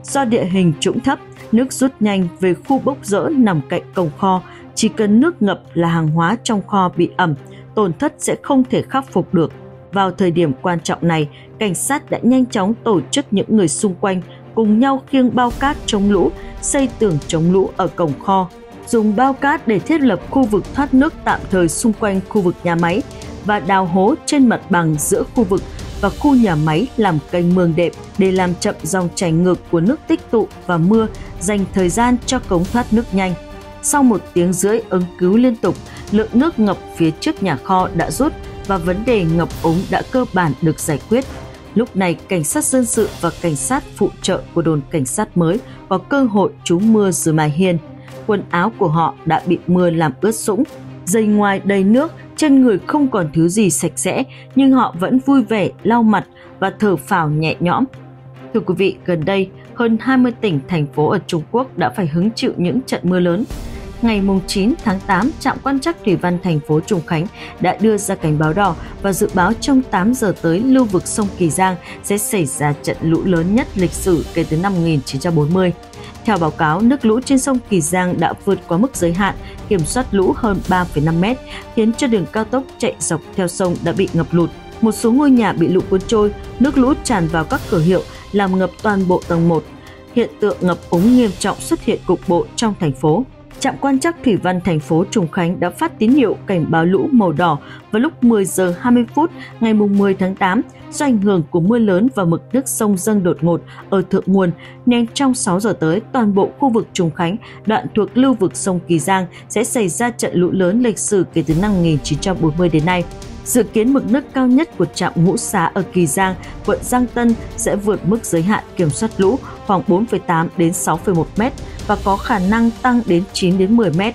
Do địa hình trũng thấp, nước rút nhanh về khu bốc dỡ nằm cạnh cổng kho, chỉ cần nước ngập là hàng hóa trong kho bị ẩm, tổn thất sẽ không thể khắc phục được. Vào thời điểm quan trọng này, cảnh sát đã nhanh chóng tổ chức những người xung quanh cùng nhau khiêng bao cát chống lũ, xây tường chống lũ ở cổng kho, dùng bao cát để thiết lập khu vực thoát nước tạm thời xung quanh khu vực nhà máy và đào hố trên mặt bằng giữa khu vực và khu nhà máy làm kênh mương đệm để làm chậm dòng chảy ngược của nước tích tụ và mưa, dành thời gian cho cống thoát nước nhanh. Sau một tiếng rưỡi ứng cứu liên tục, lượng nước ngập phía trước nhà kho đã rút và vấn đề ngập úng đã cơ bản được giải quyết. Lúc này, cảnh sát dân sự và cảnh sát phụ trợ của đồn cảnh sát mới có cơ hội trú mưa dưới mái hiên. Quần áo của họ đã bị mưa làm ướt sũng, giày ngoài đầy nước, trên người không còn thứ gì sạch sẽ, nhưng họ vẫn vui vẻ lau mặt và thở phào nhẹ nhõm. Thưa quý vị, gần đây, hơn hai mươi tỉnh, thành phố ở Trung Quốc đã phải hứng chịu những trận mưa lớn. Ngày chín tháng tám, Trạm Quan trắc Thủy văn thành phố Trùng Khánh đã đưa ra cảnh báo đỏ và dự báo trong tám giờ tới, lưu vực sông Kỳ Giang sẽ xảy ra trận lũ lớn nhất lịch sử kể từ năm một nghìn chín trăm bốn mươi. Theo báo cáo, nước lũ trên sông Kỳ Giang đã vượt qua mức giới hạn kiểm soát lũ hơn ba phẩy năm mét, khiến cho đường cao tốc chạy dọc theo sông đã bị ngập lụt. Một số ngôi nhà bị lũ cuốn trôi, nước lũ tràn vào các cửa hiệu, làm ngập toàn bộ tầng một. Hiện tượng ngập úng nghiêm trọng xuất hiện cục bộ trong thành phố. Trạm Quan trắc Thủy văn thành phố Trùng Khánh đã phát tín hiệu cảnh báo lũ màu đỏ vào lúc mười giờ hai mươi phút ngày mười tháng tám do ảnh hưởng của mưa lớn và mực nước sông dâng đột ngột ở thượng nguồn, nên trong sáu giờ tới, toàn bộ khu vực Trùng Khánh, đoạn thuộc lưu vực sông Kỳ Giang sẽ xảy ra trận lũ lớn lịch sử kể từ năm một nghìn chín trăm bốn mươi đến nay. Dự kiến mực nước cao nhất của trạm Ngũ Xá ở Kỳ Giang, quận Giang Tân sẽ vượt mức giới hạn kiểm soát lũ khoảng bốn phẩy tám đến sáu phẩy một mét và có khả năng tăng đến chín đến mười mét.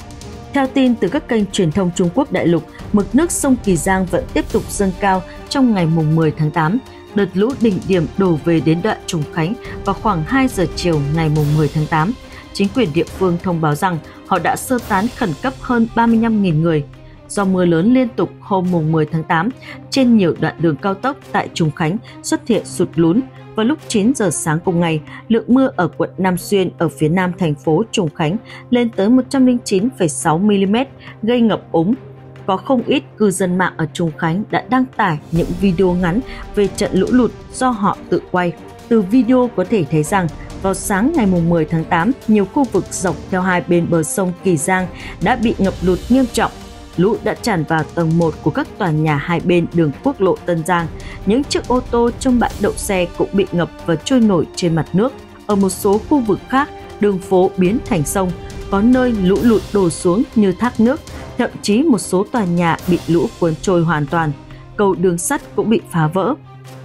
Theo tin từ các kênh truyền thông Trung Quốc đại lục, mực nước sông Kỳ Giang vẫn tiếp tục dâng cao trong ngày mười tháng tám. Đợt lũ đỉnh điểm đổ về đến đoạn Trùng Khánh vào khoảng hai giờ chiều ngày mười tháng tám. Chính quyền địa phương thông báo rằng họ đã sơ tán khẩn cấp hơn ba mươi lăm nghìn người. Do mưa lớn liên tục hôm mùng mười tháng tám, trên nhiều đoạn đường cao tốc tại Trùng Khánh xuất hiện sụt lún. Vào lúc chín giờ sáng cùng ngày, lượng mưa ở quận Nam Xuyên ở phía nam thành phố Trùng Khánh lên tới một trăm lẻ chín phẩy sáu mi-li-mét, gây ngập úng. Có không ít cư dân mạng ở Trùng Khánh đã đăng tải những video ngắn về trận lũ lụt do họ tự quay. Từ video có thể thấy rằng, vào sáng ngày mười tháng tám, nhiều khu vực dọc theo hai bên bờ sông Kỳ Giang đã bị ngập lụt nghiêm trọng. Lũ đã tràn vào tầng một của các tòa nhà hai bên đường quốc lộ Tân Giang. Những chiếc ô tô trong bãi đậu xe cũng bị ngập và trôi nổi trên mặt nước. Ở một số khu vực khác, đường phố biến thành sông, có nơi lũ lụt đổ xuống như thác nước. Thậm chí một số tòa nhà bị lũ cuốn trôi hoàn toàn. Cầu đường sắt cũng bị phá vỡ.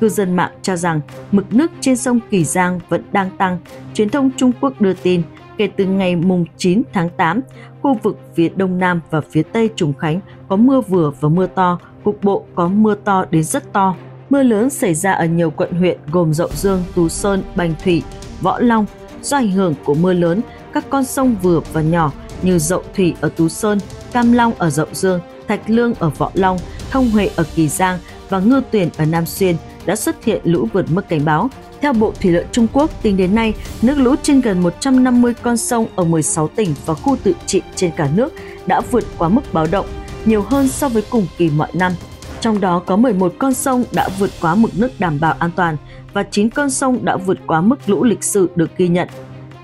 Cư dân mạng cho rằng mực nước trên sông Kỳ Giang vẫn đang tăng. Truyền thông Trung Quốc đưa tin, kể từ ngày chín tháng tám, khu vực phía đông nam và phía tây Trùng Khánh có mưa vừa và mưa to, cục bộ có mưa to đến rất to. Mưa lớn xảy ra ở nhiều quận huyện gồm Dậu Dương, Tú Sơn, Bành Thủy, Võ Long. Do ảnh hưởng của mưa lớn, các con sông vừa và nhỏ như Dậu Thủy ở Tú Sơn, Cam Long ở Dậu Dương, Thạch Lương ở Võ Long, Thông Huệ ở Kỳ Giang và Ngư Tuyền ở Nam Xuyên đã xuất hiện lũ vượt mức cảnh báo. Theo Bộ Thủy lợi Trung Quốc, tính đến nay, nước lũ trên gần một trăm năm mươi con sông ở mười sáu tỉnh và khu tự trị trên cả nước đã vượt quá mức báo động, nhiều hơn so với cùng kỳ mọi năm. Trong đó có mười một con sông đã vượt quá mực nước đảm bảo an toàn và chín con sông đã vượt quá mức lũ lịch sử được ghi nhận.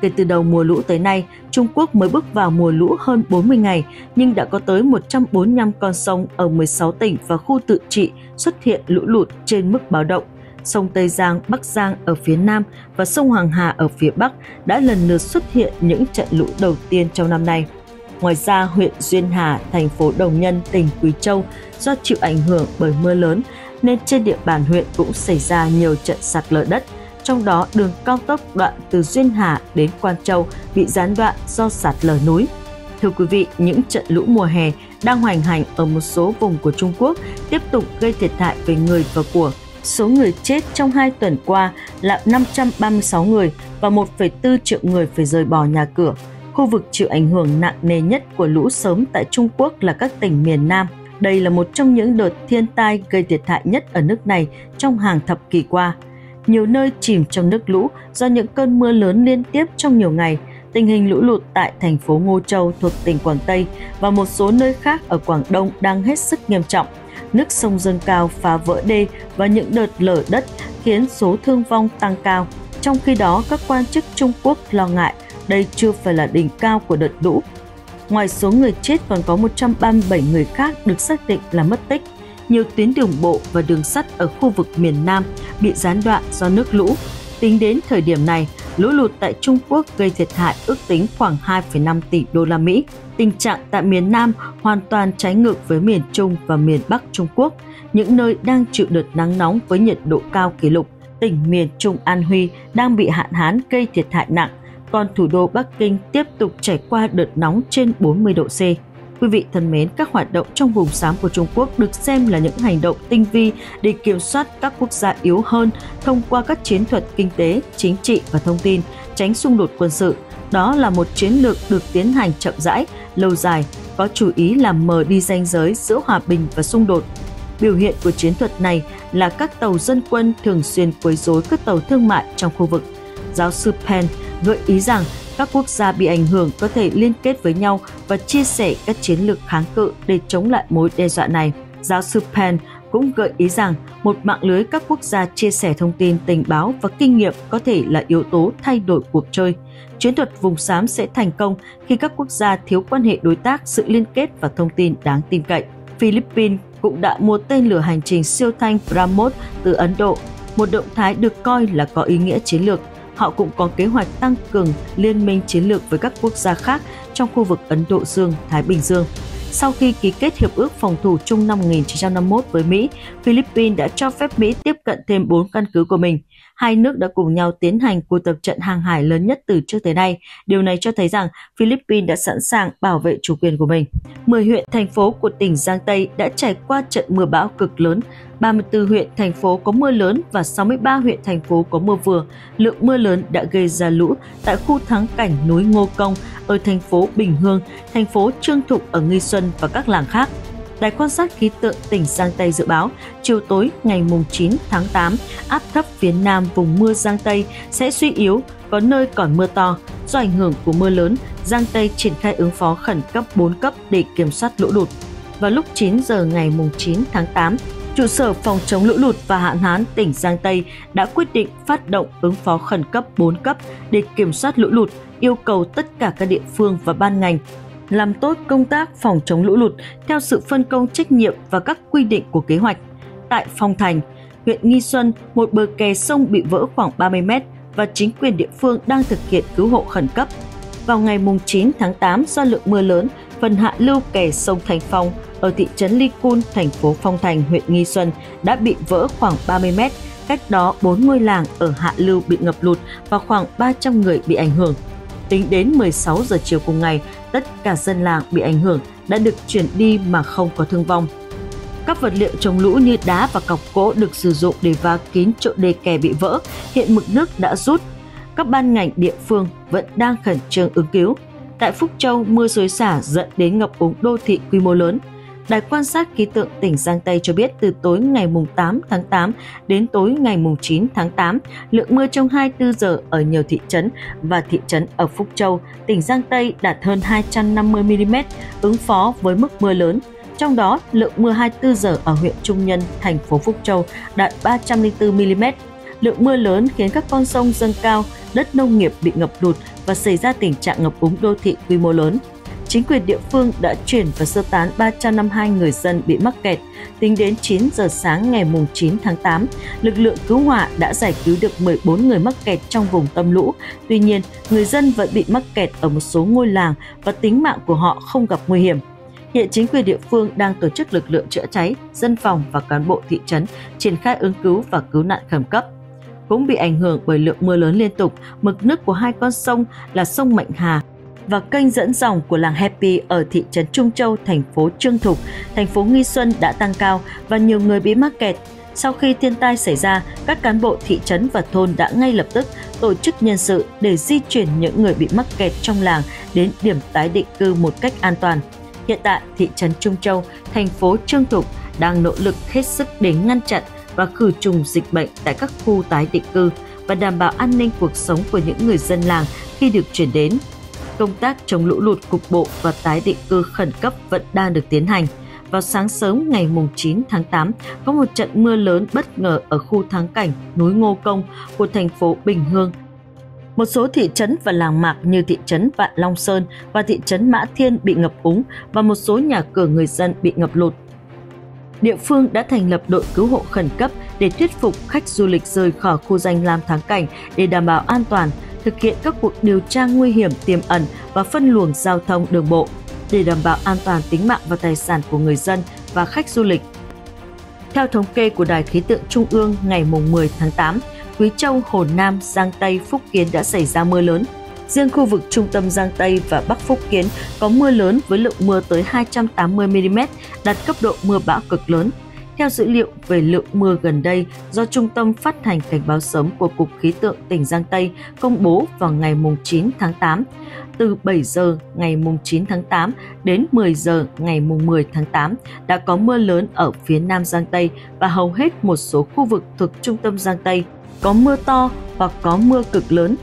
Kể từ đầu mùa lũ tới nay, Trung Quốc mới bước vào mùa lũ hơn bốn mươi ngày, nhưng đã có tới một trăm bốn mươi lăm con sông ở mười sáu tỉnh và khu tự trị xuất hiện lũ lụt trên mức báo động. Sông Tây Giang, Bắc Giang ở phía Nam và sông Hoàng Hà ở phía Bắc đã lần lượt xuất hiện những trận lũ đầu tiên trong năm nay. Ngoài ra, huyện Duyên Hải, thành phố Đồng Nhân, tỉnh Quý Châu do chịu ảnh hưởng bởi mưa lớn nên trên địa bàn huyện cũng xảy ra nhiều trận sạt lở đất. Trong đó, đường cao tốc đoạn từ Duyên Hải đến Quan Châu bị gián đoạn do sạt lở núi. Thưa quý vị, những trận lũ mùa hè đang hoành hành ở một số vùng của Trung Quốc tiếp tục gây thiệt hại về người và của. Số người chết trong hai tuần qua là năm trăm ba mươi sáu người và một phẩy bốn triệu người phải rời bỏ nhà cửa. Khu vực chịu ảnh hưởng nặng nề nhất của lũ sớm tại Trung Quốc là các tỉnh miền Nam. Đây là một trong những đợt thiên tai gây thiệt hại nhất ở nước này trong hàng thập kỷ qua. Nhiều nơi chìm trong nước lũ do những cơn mưa lớn liên tiếp trong nhiều ngày. Tình hình lũ lụt tại thành phố Ngô Châu thuộc tỉnh Quảng Tây và một số nơi khác ở Quảng Đông đang hết sức nghiêm trọng. Nước sông dâng cao phá vỡ đê và những đợt lở đất khiến số thương vong tăng cao. Trong khi đó, các quan chức Trung Quốc lo ngại đây chưa phải là đỉnh cao của đợt lũ. Ngoài số người chết còn có một trăm ba mươi bảy người khác được xác định là mất tích. Nhiều tuyến đường bộ và đường sắt ở khu vực miền Nam bị gián đoạn do nước lũ. Tính đến thời điểm này, lũ lụt tại Trung Quốc gây thiệt hại ước tính khoảng hai phẩy năm tỷ đô la Mỹ. Tình trạng tại miền Nam hoàn toàn trái ngược với miền Trung và miền Bắc Trung Quốc, những nơi đang chịu đợt nắng nóng với nhiệt độ cao kỷ lục. Tỉnh miền Trung An Huy đang bị hạn hán gây thiệt hại nặng, còn thủ đô Bắc Kinh tiếp tục trải qua đợt nóng trên bốn mươi độ C. Quý vị thân mến, các hoạt động trong vùng xám của Trung Quốc được xem là những hành động tinh vi để kiểm soát các quốc gia yếu hơn thông qua các chiến thuật kinh tế, chính trị và thông tin, tránh xung đột quân sự. Đó là một chiến lược được tiến hành chậm rãi, lâu dài, có chú ý làm mờ đi ranh giới giữa hòa bình và xung đột. Biểu hiện của chiến thuật này là các tàu dân quân thường xuyên quấy rối các tàu thương mại trong khu vực. Giáo sư Penn gợi ý rằng các quốc gia bị ảnh hưởng có thể liên kết với nhau và chia sẻ các chiến lược kháng cự để chống lại mối đe dọa này. Giáo sư Penn cũng gợi ý rằng một mạng lưới các quốc gia chia sẻ thông tin, tình báo và kinh nghiệm có thể là yếu tố thay đổi cuộc chơi. Chiến thuật vùng xám sẽ thành công khi các quốc gia thiếu quan hệ đối tác, sự liên kết và thông tin đáng tin cậy. Philippines cũng đã mua tên lửa hành trình siêu thanh BrahMos từ Ấn Độ, một động thái được coi là có ý nghĩa chiến lược. Họ cũng có kế hoạch tăng cường liên minh chiến lược với các quốc gia khác trong khu vực Ấn Độ Dương-Thái Bình Dương. Sau khi ký kết Hiệp ước Phòng thủ Chung năm một nghìn chín trăm năm mươi mốt với Mỹ, Philippines đã cho phép Mỹ tiếp cận thêm bốn căn cứ của mình. Hai nước đã cùng nhau tiến hành cuộc tập trận hàng hải lớn nhất từ trước tới nay. Điều này cho thấy rằng Philippines đã sẵn sàng bảo vệ chủ quyền của mình. mười huyện, thành phố của tỉnh Giang Tây đã trải qua trận mưa bão cực lớn. ba mươi tư huyện, thành phố có mưa lớn và sáu mươi ba huyện, thành phố có mưa vừa. Lượng mưa lớn đã gây ra lũ tại khu thắng cảnh núi Ngô Công ở thành phố Bình Hương, thành phố Trương Thục ở Nghi Xuân và các làng khác. Đài quan sát khí tượng tỉnh Giang Tây dự báo, chiều tối ngày chín tháng tám, áp thấp phía nam vùng mưa Giang Tây sẽ suy yếu, có nơi còn mưa to. Do ảnh hưởng của mưa lớn, Giang Tây triển khai ứng phó khẩn cấp bốn cấp để kiểm soát lũ lụt. Vào lúc chín giờ ngày chín tháng tám, Trụ sở Phòng chống lũ lụt và hạn hán tỉnh Giang Tây đã quyết định phát động ứng phó khẩn cấp bốn cấp để kiểm soát lũ lụt, yêu cầu tất cả các địa phương và ban ngành làm tốt công tác phòng chống lũ lụt theo sự phân công trách nhiệm và các quy định của kế hoạch. Tại Phong Thành, huyện Nghi Xuân, một bờ kè sông bị vỡ khoảng ba mươi mét và chính quyền địa phương đang thực hiện cứu hộ khẩn cấp. Vào ngày chín tháng tám, do lượng mưa lớn, phần hạ lưu kè sông Thành Phong ở thị trấn Ly Cun, thành phố Phong Thành, huyện Nghi Xuân đã bị vỡ khoảng ba mươi mét, cách đó bốn ngôi làng ở hạ lưu bị ngập lụt và khoảng ba trăm người bị ảnh hưởng. Tính đến mười sáu giờ chiều cùng ngày, tất cả dân làng bị ảnh hưởng đã được chuyển đi mà không có thương vong. Các vật liệu chống lũ như đá và cọc gỗ được sử dụng để vá kín chỗ đê kè bị vỡ, hiện mực nước đã rút. Các ban ngành địa phương vẫn đang khẩn trương ứng cứu. Tại Phúc Châu, mưa xối xả dẫn đến ngập úng đô thị quy mô lớn. Đài quan sát khí tượng tỉnh Giang Tây cho biết từ tối ngày tám tháng tám đến tối ngày chín tháng tám, lượng mưa trong hai mươi tư giờ ở nhiều thị trấn và thị trấn ở Phúc Châu, tỉnh Giang Tây đạt hơn hai trăm năm mươi mi-li-mét, ứng phó với mức mưa lớn. Trong đó, lượng mưa hai mươi tư giờ ở huyện Trung Nhân, thành phố Phúc Châu đạt ba trăm lẻ bốn mi-li-mét. Lượng mưa lớn khiến các con sông dâng cao, đất nông nghiệp bị ngập lụt và xảy ra tình trạng ngập úng đô thị quy mô lớn. Chính quyền địa phương đã chuyển và sơ tán ba trăm năm mươi hai người dân bị mắc kẹt. Tính đến chín giờ sáng ngày chín tháng tám, lực lượng cứu hỏa đã giải cứu được mười bốn người mắc kẹt trong vùng tâm lũ. Tuy nhiên, người dân vẫn bị mắc kẹt ở một số ngôi làng và tính mạng của họ không gặp nguy hiểm. Hiện chính quyền địa phương đang tổ chức lực lượng chữa cháy, dân phòng và cán bộ thị trấn triển khai ứng cứu và cứu nạn khẩn cấp. Cũng bị ảnh hưởng bởi lượng mưa lớn liên tục, mực nước của hai con sông là sông Mạnh Hà và kênh dẫn dòng của làng Happy ở thị trấn Trung Châu, thành phố Trương Thục, thành phố Nghi Xuân đã tăng cao và nhiều người bị mắc kẹt. Sau khi thiên tai xảy ra, các cán bộ thị trấn và thôn đã ngay lập tức tổ chức nhân sự để di chuyển những người bị mắc kẹt trong làng đến điểm tái định cư một cách an toàn. Hiện tại, thị trấn Trung Châu, thành phố Trương Thục đang nỗ lực hết sức để ngăn chặn và khử trùng dịch bệnh tại các khu tái định cư và đảm bảo an ninh cuộc sống của những người dân làng khi được chuyển đến. Công tác chống lũ lụt cục bộ và tái định cư khẩn cấp vẫn đang được tiến hành. Vào sáng sớm ngày chín tháng tám, có một trận mưa lớn bất ngờ ở khu Thắng Cảnh, núi Ngô Công của thành phố Bình Hương. Một số thị trấn và làng mạc như thị trấn Vạn Long Sơn và thị trấn Mã Thiên bị ngập úng và một số nhà cửa người dân bị ngập lụt. Địa phương đã thành lập đội cứu hộ khẩn cấp để thuyết phục khách du lịch rời khỏi khu danh lam Thắng Cảnh để đảm bảo an toàn, thực hiện các cuộc điều tra nguy hiểm tiềm ẩn và phân luồng giao thông đường bộ để đảm bảo an toàn tính mạng và tài sản của người dân và khách du lịch. Theo thống kê của Đài khí tượng Trung ương ngày mười tháng tám, Quý Châu, Hồ Nam, Giang Tây, Phúc Kiến đã xảy ra mưa lớn. Riêng khu vực trung tâm Giang Tây và Bắc Phúc Kiến có mưa lớn với lượng mưa tới hai trăm tám mươi mi-li-mét, đạt cấp độ mưa bão cực lớn. Theo dữ liệu về lượng mưa gần đây do Trung tâm Phát hành Cảnh báo sớm của Cục Khí tượng tỉnh Giang Tây công bố vào ngày chín tháng tám, từ bảy giờ ngày chín tháng tám đến mười giờ ngày mười tháng tám đã có mưa lớn ở phía Nam Giang Tây và hầu hết một số khu vực thuộc Trung tâm Giang Tây có mưa to hoặc có mưa cực lớn.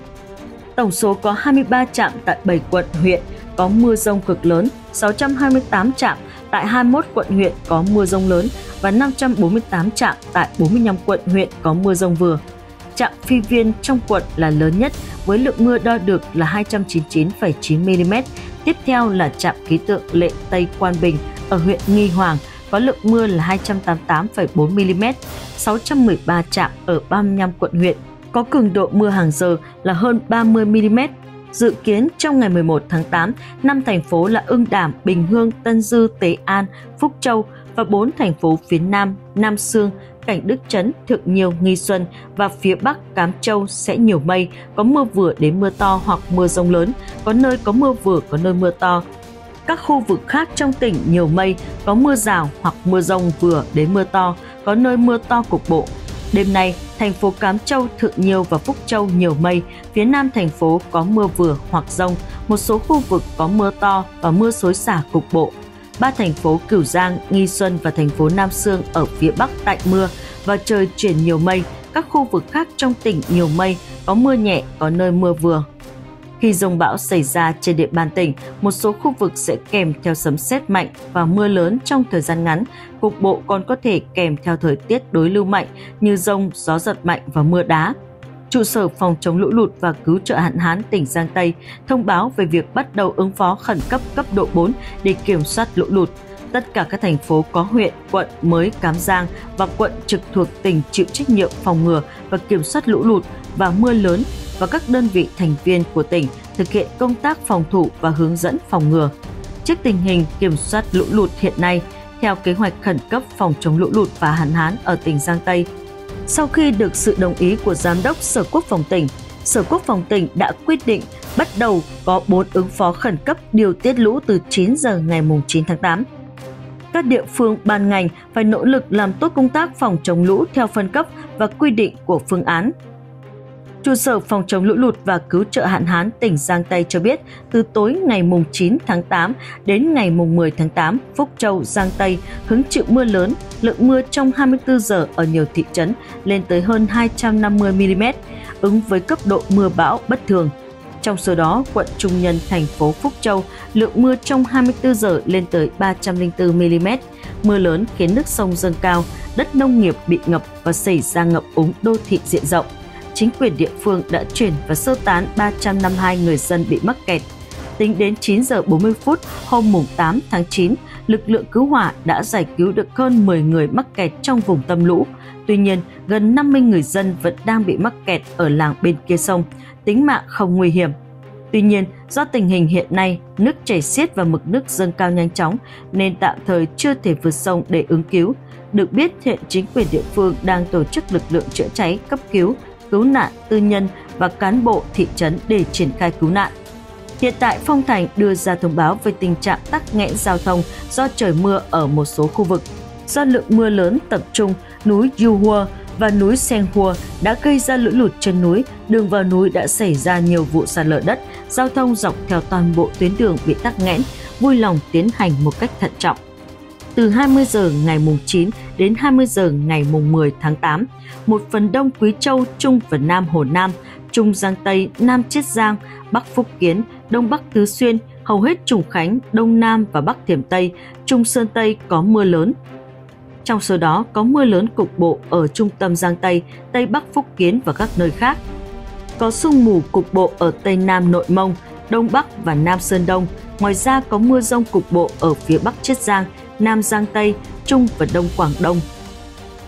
Tổng số có hai mươi ba trạm tại bảy quận, huyện có mưa rông cực lớn, sáu trăm hai mươi tám trạm tại hai mươi mốt quận, huyện có mưa rông lớn và năm trăm bốn mươi tám trạm tại bốn mươi lăm quận, huyện có mưa rông vừa. Trạm Phi Viên trong quận là lớn nhất với lượng mưa đo được là hai trăm chín mươi chín phẩy chín mi-li-mét. Tiếp theo là trạm khí tượng Lệ Tây Quan Bình ở huyện Nghi Hoàng có lượng mưa là hai trăm tám mươi tám phẩy bốn mi-li-mét. sáu trăm mười ba trạm ở ba mươi lăm quận, huyện có cường độ mưa hàng giờ là hơn ba mươi mi-li-mét. Dự kiến trong ngày mười một tháng tám, năm thành phố là Ưng Đàm, Bình Hương, Tân Dư, Tế An, Phúc Châu và bốn thành phố phía Nam, Nam Xương, Cảnh Đức Trấn, Thượng Nhiêu, Nghi Xuân và phía Bắc Cám Châu sẽ nhiều mây, có mưa vừa đến mưa to hoặc mưa rông lớn, có nơi có mưa vừa, có nơi mưa to. Các khu vực khác trong tỉnh nhiều mây, có mưa rào hoặc mưa rông vừa đến mưa to, có nơi mưa to cục bộ. Đêm nay, thành phố Cám Châu, Thượng Nhiêu và Phúc Châu nhiều mây, phía Nam thành phố có mưa vừa hoặc rông, một số khu vực có mưa to và mưa xối xả cục bộ. ba thành phố Cửu Giang, Nghi Xuân và thành phố Nam Xương ở phía Bắc tạnh mưa và trời chuyển nhiều mây, các khu vực khác trong tỉnh nhiều mây, có mưa nhẹ, có nơi mưa vừa. Khi dông bão xảy ra trên địa bàn tỉnh, một số khu vực sẽ kèm theo sấm sét mạnh và mưa lớn trong thời gian ngắn, cục bộ còn có thể kèm theo thời tiết đối lưu mạnh như dông, gió giật mạnh và mưa đá. Trụ sở Phòng chống lũ lụt và Cứu trợ hạn hán tỉnh Giang Tây thông báo về việc bắt đầu ứng phó khẩn cấp cấp độ bốn để kiểm soát lũ lụt. Tất cả các thành phố có huyện, quận Mới Cám Giang và quận trực thuộc tỉnh chịu trách nhiệm phòng ngừa và kiểm soát lũ lụt và mưa lớn, và các đơn vị thành viên của tỉnh thực hiện công tác phòng thủ và hướng dẫn phòng ngừa. Trước tình hình kiểm soát lũ lụt hiện nay, theo kế hoạch khẩn cấp phòng chống lũ lụt và hạn hán ở tỉnh Giang Tây, sau khi được sự đồng ý của Giám đốc Sở Quốc phòng tỉnh, Sở Quốc phòng tỉnh đã quyết định bắt đầu có bốn ứng phó khẩn cấp điều tiết lũ từ chín giờ ngày chín tháng tám. Các địa phương, ban ngành phải nỗ lực làm tốt công tác phòng chống lũ theo phân cấp và quy định của phương án. Trụ sở Phòng chống lũ lụt và Cứu trợ hạn hán tỉnh Giang Tây cho biết, từ tối ngày chín tháng tám đến ngày mười tháng tám, Phúc Châu, Giang Tây hứng chịu mưa lớn, lượng mưa trong hai mươi tư giờ ở nhiều thị trấn lên tới hơn hai trăm năm mươi mi-li-mét, ứng với cấp độ mưa bão bất thường. Trong số đó, quận Trung Nhân, thành phố Phúc Châu, lượng mưa trong hai mươi tư giờ lên tới ba trăm lẻ bốn mi-li-mét. Mưa lớn khiến nước sông dâng cao, đất nông nghiệp bị ngập và xảy ra ngập úng đô thị diện rộng. Chính quyền địa phương đã chuyển và sơ tán ba trăm năm mươi hai người dân bị mắc kẹt. Tính đến chín giờ bốn mươi phút hôm tám tháng chín, lực lượng cứu hỏa đã giải cứu được hơn mười người mắc kẹt trong vùng tâm lũ. Tuy nhiên, gần năm mươi người dân vẫn đang bị mắc kẹt ở làng bên kia sông, tính mạng không nguy hiểm. Tuy nhiên, do tình hình hiện nay, nước chảy xiết và mực nước dâng cao nhanh chóng nên tạm thời chưa thể vượt sông để ứng cứu. Được biết, hiện chính quyền địa phương đang tổ chức lực lượng chữa cháy, cấp cứu, cứu nạn tư nhân và cán bộ thị trấn để triển khai cứu nạn. Hiện tại, Phong Thành đưa ra thông báo về tình trạng tắc nghẽn giao thông do trời mưa ở một số khu vực. Do lượng mưa lớn tập trung, núi Yu Hua và núi Sen Hua đã gây ra lũ lụt trên núi, đường vào núi đã xảy ra nhiều vụ sạt lở đất, giao thông dọc theo toàn bộ tuyến đường bị tắc nghẽn, vui lòng tiến hành một cách thận trọng. Từ hai mươi giờ ngày chín đến hai mươi giờ ngày mười tháng tám, một phần đông Quý Châu, Trung và Nam Hồ Nam, Trung Giang Tây, Nam Chiết Giang, Bắc Phúc Kiến, Đông Bắc Tứ Xuyên, hầu hết Trùng Khánh, Đông Nam và Bắc Thiểm Tây, Trung Sơn Tây có mưa lớn. Trong số đó có mưa lớn cục bộ ở trung tâm Giang Tây, Tây Bắc Phúc Kiến và các nơi khác. Có sương mù cục bộ ở Tây Nam Nội Mông, Đông Bắc và Nam Sơn Đông. Ngoài ra có mưa rông cục bộ ở phía Bắc Chiết Giang, Nam Giang Tây, Trung và Đông Quảng Đông.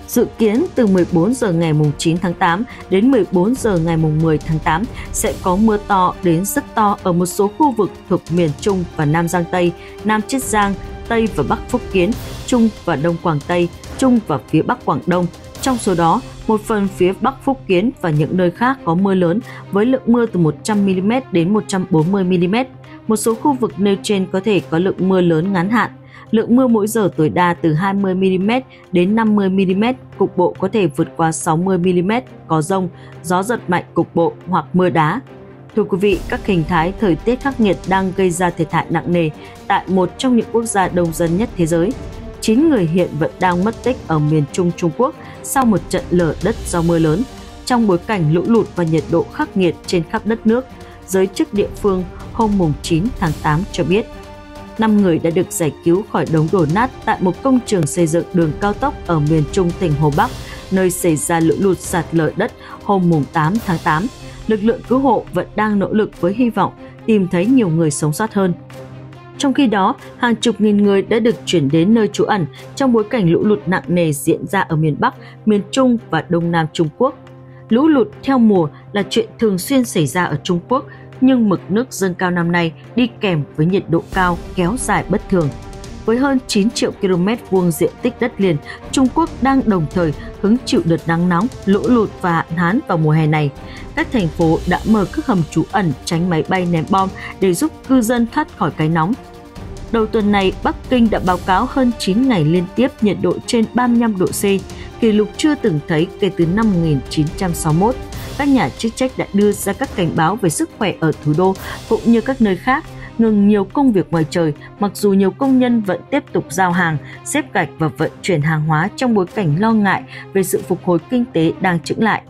Dự kiến từ mười bốn giờ ngày chín tháng tám đến mười bốn giờ ngày mười tháng tám sẽ có mưa to đến rất to ở một số khu vực thuộc miền Trung và Nam Giang Tây, Nam Chiết Giang, Tây và Bắc Phúc Kiến, Trung và Đông Quảng Tây, Trung và phía Bắc Quảng Đông. Trong số đó, một phần phía Bắc Phúc Kiến và những nơi khác có mưa lớn với lượng mưa từ một trăm mi-li-mét đến một trăm bốn mươi mi-li-mét. Một số khu vực nêu trên có thể có lượng mưa lớn ngắn hạn. Lượng mưa mỗi giờ tối đa từ hai mươi mi-li-mét đến năm mươi mi-li-mét, cục bộ có thể vượt qua sáu mươi mi-li-mét, có dông, gió giật mạnh cục bộ hoặc mưa đá. Thưa quý vị, các hình thái thời tiết khắc nghiệt đang gây ra thiệt hại nặng nề tại một trong những quốc gia đông dân nhất thế giới. chín người hiện vẫn đang mất tích ở miền Trung Trung Quốc sau một trận lở đất do mưa lớn, trong bối cảnh lũ lụt và nhiệt độ khắc nghiệt trên khắp đất nước, giới chức địa phương hôm chín tháng tám cho biết. năm người đã được giải cứu khỏi đống đổ nát tại một công trường xây dựng đường cao tốc ở miền Trung tỉnh Hồ Bắc, nơi xảy ra lũ lụt sạt lở đất hôm tám tháng tám. Lực lượng cứu hộ vẫn đang nỗ lực với hy vọng tìm thấy nhiều người sống sót hơn. Trong khi đó, hàng chục nghìn người đã được chuyển đến nơi trú ẩn trong bối cảnh lũ lụt nặng nề diễn ra ở miền Bắc, miền Trung và Đông Nam Trung Quốc. Lũ lụt theo mùa là chuyện thường xuyên xảy ra ở Trung Quốc, nhưng mực nước dâng cao năm nay đi kèm với nhiệt độ cao kéo dài bất thường. Với hơn chín triệu ki-lô-mét vuông diện tích đất liền, Trung Quốc đang đồng thời hứng chịu đợt nắng nóng, lũ lụt và hạn hán vào mùa hè này. Các thành phố đã mở các hầm trú ẩn tránh máy bay ném bom để giúp cư dân thoát khỏi cái nóng. Đầu tuần này, Bắc Kinh đã báo cáo hơn chín ngày liên tiếp nhiệt độ trên ba mươi lăm độ C, kỷ lục chưa từng thấy kể từ năm một nghìn chín trăm sáu mươi mốt. Các nhà chức trách đã đưa ra các cảnh báo về sức khỏe ở thủ đô cũng như các nơi khác. ngừng nhiều công việc ngoài trời, mặc dù nhiều công nhân vẫn tiếp tục giao hàng, xếp gạch và vận chuyển hàng hóa trong bối cảnh lo ngại về sự phục hồi kinh tế đang chững lại.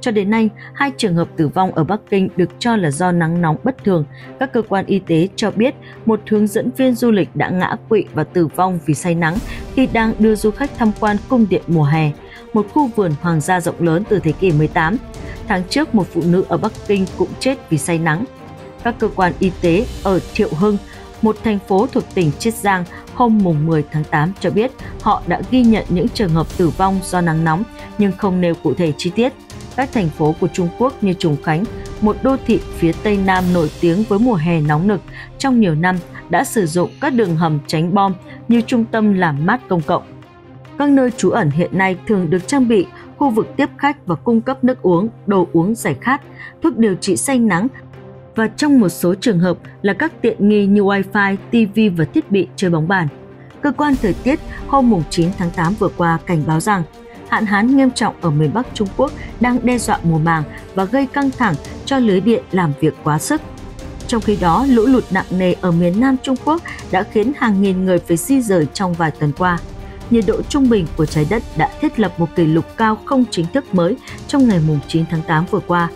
Cho đến nay, hai trường hợp tử vong ở Bắc Kinh được cho là do nắng nóng bất thường. Các cơ quan y tế cho biết một hướng dẫn viên du lịch đã ngã quỵ và tử vong vì say nắng khi đang đưa du khách tham quan cung điện mùa hè, một khu vườn hoàng gia rộng lớn từ thế kỷ mười tám. Tháng trước, một phụ nữ ở Bắc Kinh cũng chết vì say nắng. Các cơ quan y tế ở Thiệu Hưng, một thành phố thuộc tỉnh Chiết Giang, hôm mùng mười tháng tám cho biết họ đã ghi nhận những trường hợp tử vong do nắng nóng nhưng không nêu cụ thể chi tiết. Các thành phố của Trung Quốc như Trùng Khánh, một đô thị phía Tây Nam nổi tiếng với mùa hè nóng nực, trong nhiều năm đã sử dụng các đường hầm tránh bom như trung tâm làm mát công cộng. Các nơi trú ẩn hiện nay thường được trang bị khu vực tiếp khách và cung cấp nước uống, đồ uống giải khát, thuốc điều trị say nắng và trong một số trường hợp là các tiện nghi như Wi-Fi, ti vi và thiết bị chơi bóng bàn. Cơ quan thời tiết hôm mùng chín tháng tám vừa qua cảnh báo rằng hạn hán nghiêm trọng ở miền Bắc Trung Quốc đang đe dọa mùa màng và gây căng thẳng cho lưới điện làm việc quá sức. Trong khi đó, lũ lụt nặng nề ở miền Nam Trung Quốc đã khiến hàng nghìn người phải di rời trong vài tuần qua. Nhiệt độ trung bình của trái đất đã thiết lập một kỷ lục cao không chính thức mới trong ngày mùng chín tháng tám vừa qua.